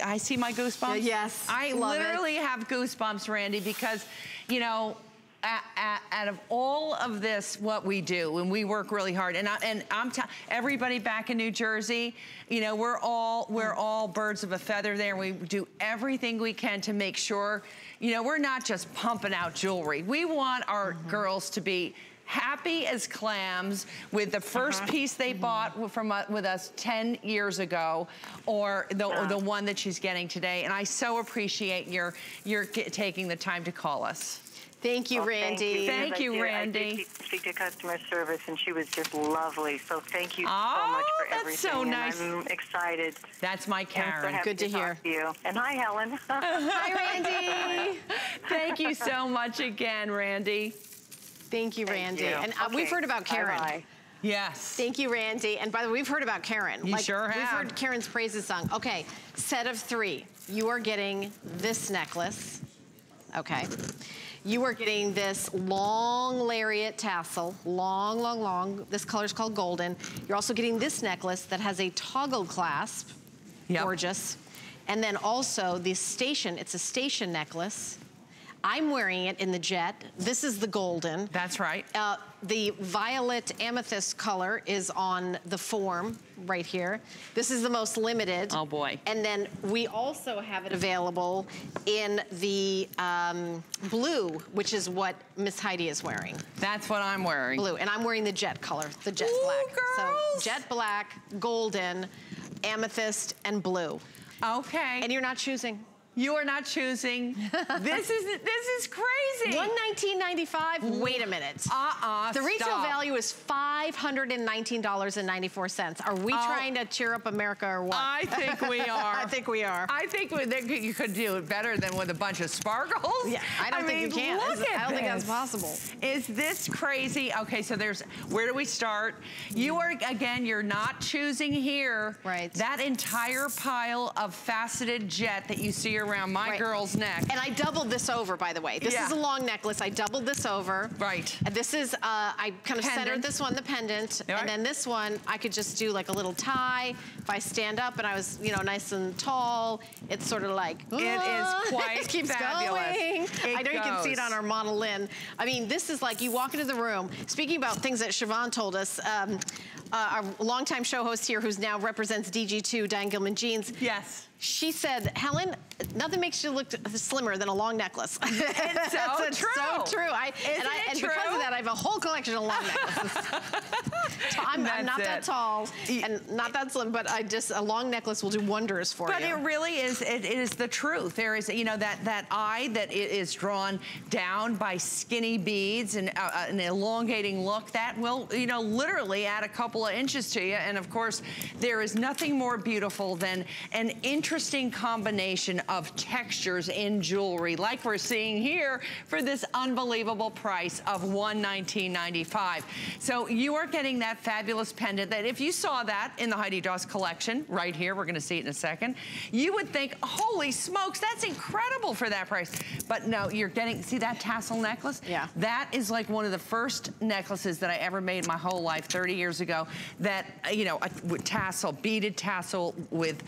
I see my goosebumps. Yes, I literally have goosebumps, Randy, because, you know, out of all of this, what we do, and we work really hard, and I'm telling everybody back in New Jersey, you know, we're all birds of a feather there. We do everything we can to make sure, you know, we're not just pumping out jewelry. We want our girls to be happy as clams with the first piece they bought from with us 10 years ago, or the one that she's getting today. And I so appreciate your taking the time to call us. Thank you, Randy. Thank you, Randy. I did speak to customer service, and she was just lovely. So thank you so much for everything. Oh, that's so nice. And I'm excited. That's my Karen. Good to hear. You. And hi, Helen. Hi, Randy. Thank you so much again, Randy. Thank you, Randy. And we've heard about Karen. Bye-bye. Yes. Thank you, Randy. And by the way, we've heard about Karen. You sure have. We've heard Karen's praises sung. Okay, set of 3. You are getting this necklace. Okay. You are getting this long lariat tassel, long, long, long. This color is called golden. You're also getting this necklace that has a toggle clasp. Yep. Gorgeous. And then also the station, it's a station necklace. I'm wearing it in the jet. This is the golden. That's right. The violet amethyst color is on the form right here. This is the most limited. Oh boy. And then we also have it available in the blue, which is what Miss Heidi is wearing. That's what I'm wearing. Blue, and I'm wearing the jet color, the jet black. Girls. So jet black, golden, amethyst, and blue. Okay. And you're not choosing. You are not choosing. This is crazy. $119.95. Wait a minute. The retail value is $519.94. Are we trying to cheer up America or what? I think we are. I think we are. I think you could do it better than with a bunch of sparkles. Yeah, I mean, you can. I don't think that's possible. Is this crazy? Okay, so where do we start? You are, again, you're not choosing here. Right. That entire pile of faceted jet that you see around my girl's neck. And I doubled this over, by the way. This is a long necklace. I doubled this over. Right. And this is, I kind of centered this one, the pendant. Right. And then this one, I could just do like a little tie. If I stand up and I was, you know, nice and tall, it's sort of like, oh. It is quite it keeps fabulous. Going. It I know goes. You can see it on our model, Lynn. I mean, this is like, you walk into the room. Speaking about things that Siobhan told us, our longtime show host here, who's now represents DG2, Diane Gilman Jeans. Yes. She said, Helen, nothing makes you look slimmer than a long necklace. It's so true. So true. Isn't it true? Because of that, I have a whole collection of long necklaces. I'm not that tall and not that slim, but I just a long necklace will do wonders for you. But it really is. It is the truth. There is, you know, that eye that it is drawn down by skinny beads and an elongating look that will, you know, literally add a couple of inches to you. And of course, there is nothing more beautiful than an interesting combination of textures in jewelry like we're seeing here for this unbelievable price of $119.95. So you are getting that fabulous pendant that if you saw that in the Heidi Daus collection right here, we're gonna see it in a second, you would think, holy smokes, that's incredible for that price. But no, you're getting, see that tassel necklace? Yeah. That is like one of the first necklaces that I ever made my whole life 30 years ago that, you know, a tassel, beaded tassel with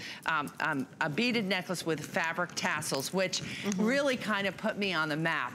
a beaded necklace with fabric tassels, which really kind of put me on the map,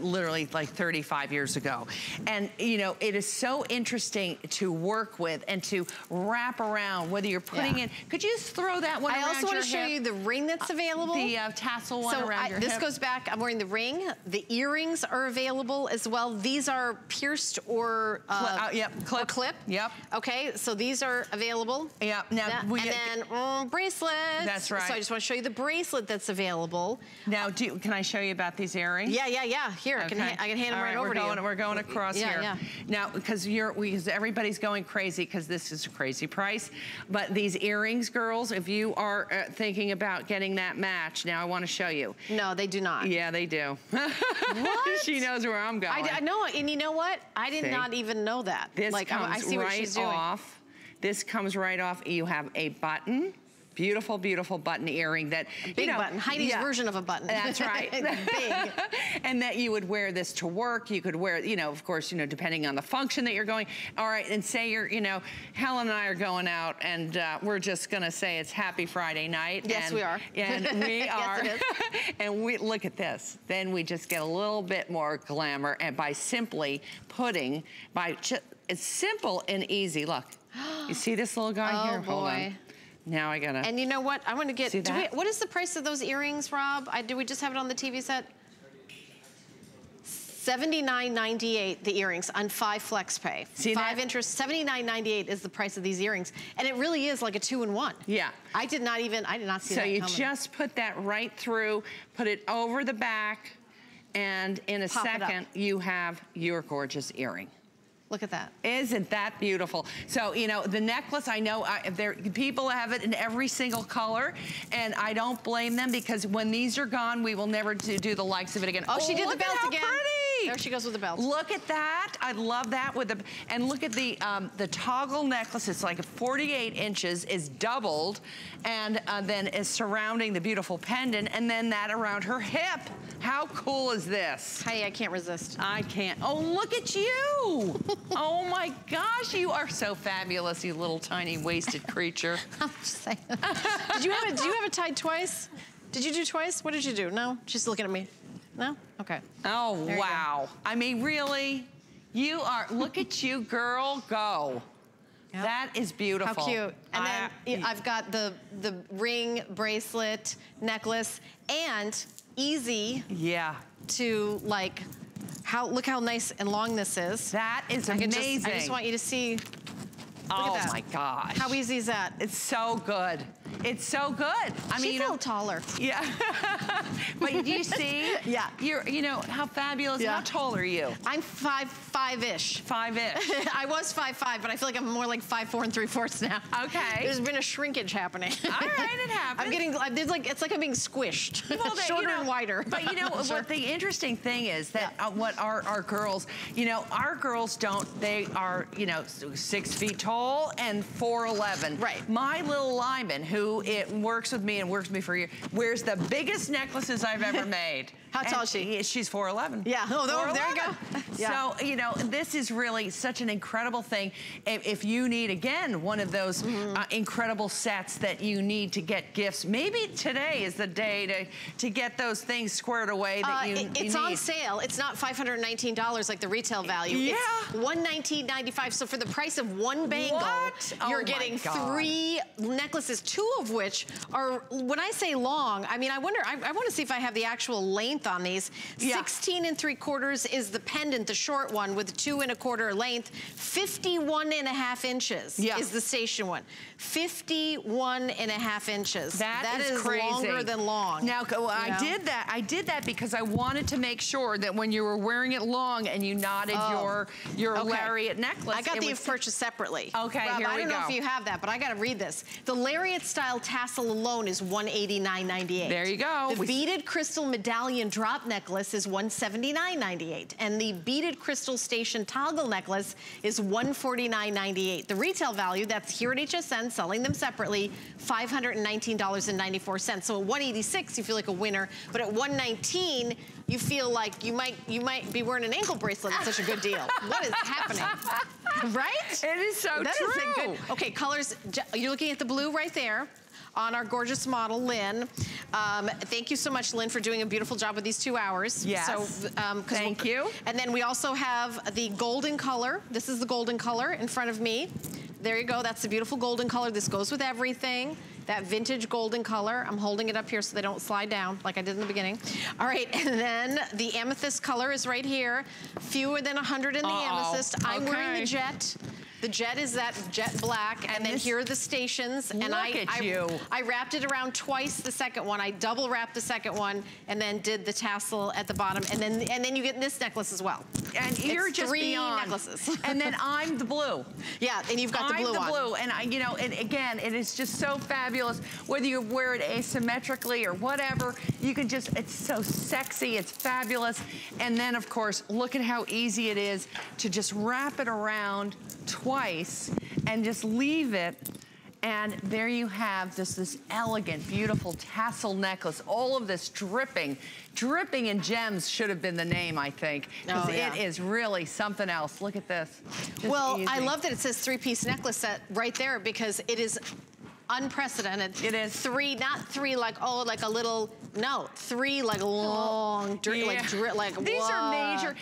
literally like 35 years ago. And you know, it is so interesting to work with and to wrap around, whether you're putting in, could you just throw that one around your hip? I also want to show you the ring that's available. The tassel one around your hip. This goes back, I'm wearing the ring, the earrings are available as well. These are pierced or clip. Or clip. Yep. Okay, so these are available. Yep. Now, and then bracelets. That's right. So I just want to show you the bracelet that's available. Now, can I show you about these earrings? Yeah. Here, okay. I can hand them right over to you. We're going across here. Yeah. Now, because everybody's going crazy because this is a crazy price. But these earrings, girls, if you are thinking about getting that match, now I want to show you. No, they do not. Yeah, they do. What? She knows where I'm going. I know, and you know what? I did not even know that. This like, comes I see right what she's doing. Off. This comes right off. You have a button. Beautiful, beautiful button earring that, you know, button. Heidi's version of a button. That's right. Big. And that you would wear this to work. You could wear, you know, of course, you know, depending on the function that you're going. All right, and say you're, you know, Helen and I are going out and we're just going to say it's Happy Friday night. Yes, we are. And we are. Yes, it is. And we, look at this. Then we just get a little bit more glamour and by simply putting, it's simple and easy. Look, you see this little guy here? Oh, boy. Hold on. Now I gotta. And you know what? I want to get. What is the price of those earrings, Rob? Do we just have it on the TV set? $79.98 the earrings on 5 FlexPay. See 5 that? Interest, $79.98 is the price of these earrings. And it really is like a 2-in-1. Yeah. I did not see that coming. So you just put that right through, put it over the back, and in a second you have your gorgeous earring. Look at that. Isn't that beautiful? So, you know, the necklace, I know people have it in every single color, and I don't blame them because when these are gone, we will never do the likes of it again. Oh, she did the belt again. Pretty. There she goes with the belt. Look at that. I love that. And look at the toggle necklace. It's like 48 inches, is doubled, and then is surrounding the beautiful pendant, and then that around her hip. How cool is this? Hey, I can't resist. I can't. Oh, look at you. Oh my gosh, you are so fabulous, you little tiny waisted creature. I'm just saying. Do you have it tied twice? Did you do twice? What did you do? No? She's looking at me. No? Okay. Oh, wow. I mean, really? You are, look at you, girl, go. Yep. That is beautiful. How cute. And then I've got the ring, bracelet, necklace, and easy to like, look how nice and long this is. That is amazing. I just want you to see. Oh my gosh. How easy is that? It's so good. It's so good. I mean, she's a little taller. Yeah. But do you see? Yeah. You're, you know, how fabulous. Yeah. How tall are you? I'm 5'5" ish. 5'ish. I was 5'5", but I feel like I'm more like 5'4" and 3/4 now. Okay. There's been a shrinkage happening. All right, it happens. It's like I'm being squished. Well, shorter and wider. But you know what? The interesting thing is that what our girls, you know, our girls don't. They are, you know, 6 feet tall and 4'11". Right. My little lineman who. It works with me and works with me for a year. Wears the biggest necklaces I've ever made. How tall is she? She's 4'11". Yeah. Oh, there you go. Yeah. So, you know, this is really such an incredible thing. If you need, again, one of those incredible sets that you need to get gifts, maybe today is the day to get those things squared away that you need. It's on sale. It's not $519 like the retail value. Yeah. It's $119.95. So for the price of one bangle, you're getting 3 necklaces, 2 of which are, when I say long, I mean, I wonder, I want to see if I have the actual length on these. 16 3/4 is the pendant, the short one with 2 1/4 length. 51.5 inches is the station one. 51.5 inches. That is crazy. Longer than long. Now, I did that because I wanted to make sure that when you were wearing it long and you knotted your lariat necklace. I got these purchased separately. Okay, Rob, I don't know if you have that, but I got to read this. The lariat style tassel alone is $189.98. There you go. The beaded crystal medallion drop necklace is $179.98, and the beaded crystal station toggle necklace is $149.98. The retail value, that's here at HSN, selling them separately, $519.94. So at $186, you feel like a winner, but at $119, you feel like you might be wearing an ankle bracelet. It's such a good deal. What is happening? Right? It is so true. Okay, colors. You're looking at the blue right there on our gorgeous model, Lynn. Thank you so much, Lynn, for doing a beautiful job with these 2 hours. Yes, so, thank you. And then we also have the golden color. This is the golden color in front of me. There you go, that's the beautiful golden color. This goes with everything. That vintage golden color. I'm holding it up here so they don't slide down like I did in the beginning. All right, and then the amethyst color is right here. Fewer than 100 in the amethyst. I'm wearing the jet. The jet is that jet black, and then here are the stations. And I wrapped it around twice the second one. I double wrapped the second one, and then did the tassel at the bottom, and then you get this necklace as well. And you're just 3 necklaces. And then I'm the blue. Yeah, and you've got the blue on. I'm the blue, and I, you know, and again, it is just so fabulous. Whether you wear it asymmetrically or whatever, you can just, it's so sexy, it's fabulous. And then of course, look at how easy it is to just wrap it around twice and just leave it, and there you have this elegant, beautiful tassel necklace. All of this dripping in gems should have been the name, I think, because it is really something else. Look at this. Just easy. I love that it says 3-piece necklace set right there, because it is unprecedented. It is 3, not 3 like, oh, like a little, no, 3 like long, like these are major,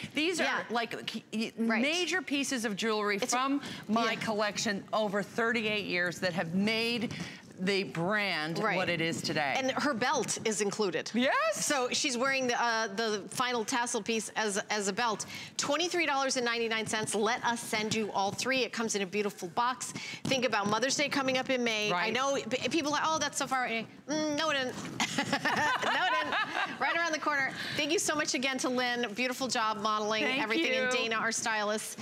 are like major pieces of jewelry from my collection over 38 years that have made the brand what it is today. And her belt is included. Yes. So she's wearing the final tassel piece as a belt. $23.99. Let us send you all 3. It comes in a beautiful box. Think about Mother's Day coming up in May. Right. I know people are like, oh, that's so far. No, it didn't. No, it didn't. Right around the corner. Thank you so much again to Lynn. Beautiful job modeling everything. And Dana, our stylist,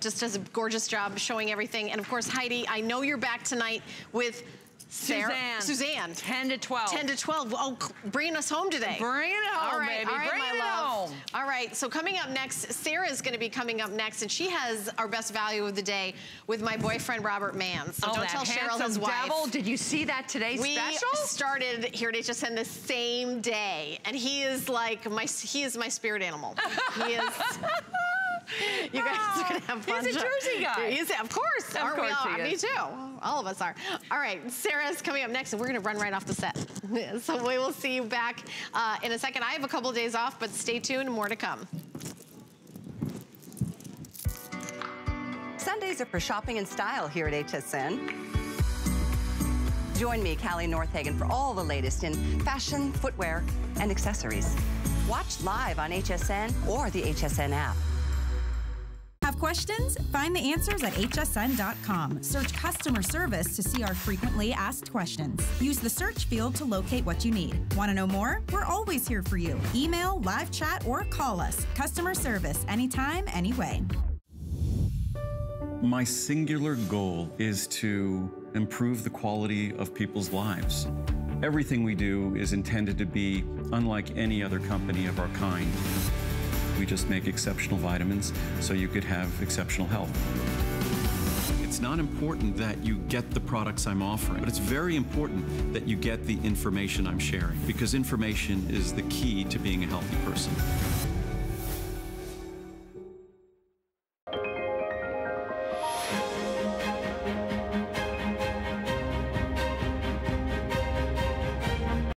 just does a gorgeous job showing everything. And of course, Heidi, I know you're back tonight with Suzanne. 10 to 12. 10 to 12. Oh, bringing us home today. Bring it home, baby. Bring it home. All right, so coming up next, Sarah's going to be coming up next, and she has our best value of the day with my boyfriend, Robert Mann. So don't tell Cheryl, his wife. Devil. Did you see that today special? We started here at HSN the same day, and he is like, he is my spirit animal. He is... You guys are going to have fun. He's a Jersey guy. He's, of course. Aren't we all? Me too. All of us are. All right. Sarah's coming up next, and we're going to run right off the set. So we will see you back in a second. I have a couple of days off, but stay tuned. More to come. Sundays are for shopping and style here at HSN. Join me, Callie Northhagen, for all the latest in fashion, footwear, and accessories. Watch live on HSN or the HSN app. Have questions? Find the answers at hsn.com. Search customer service to see our frequently asked questions. Use the search field to locate what you need. Want to know more? We're always here for you. Email, live chat, or call us. Customer service, anytime, anyway. My singular goal is to improve the quality of people's lives. Everything we do is intended to be unlike any other company of our kind. We just make exceptional vitamins so you could have exceptional health. It's not important that you get the products I'm offering, but it's very important that you get the information I'm sharing, because information is the key to being a healthy person.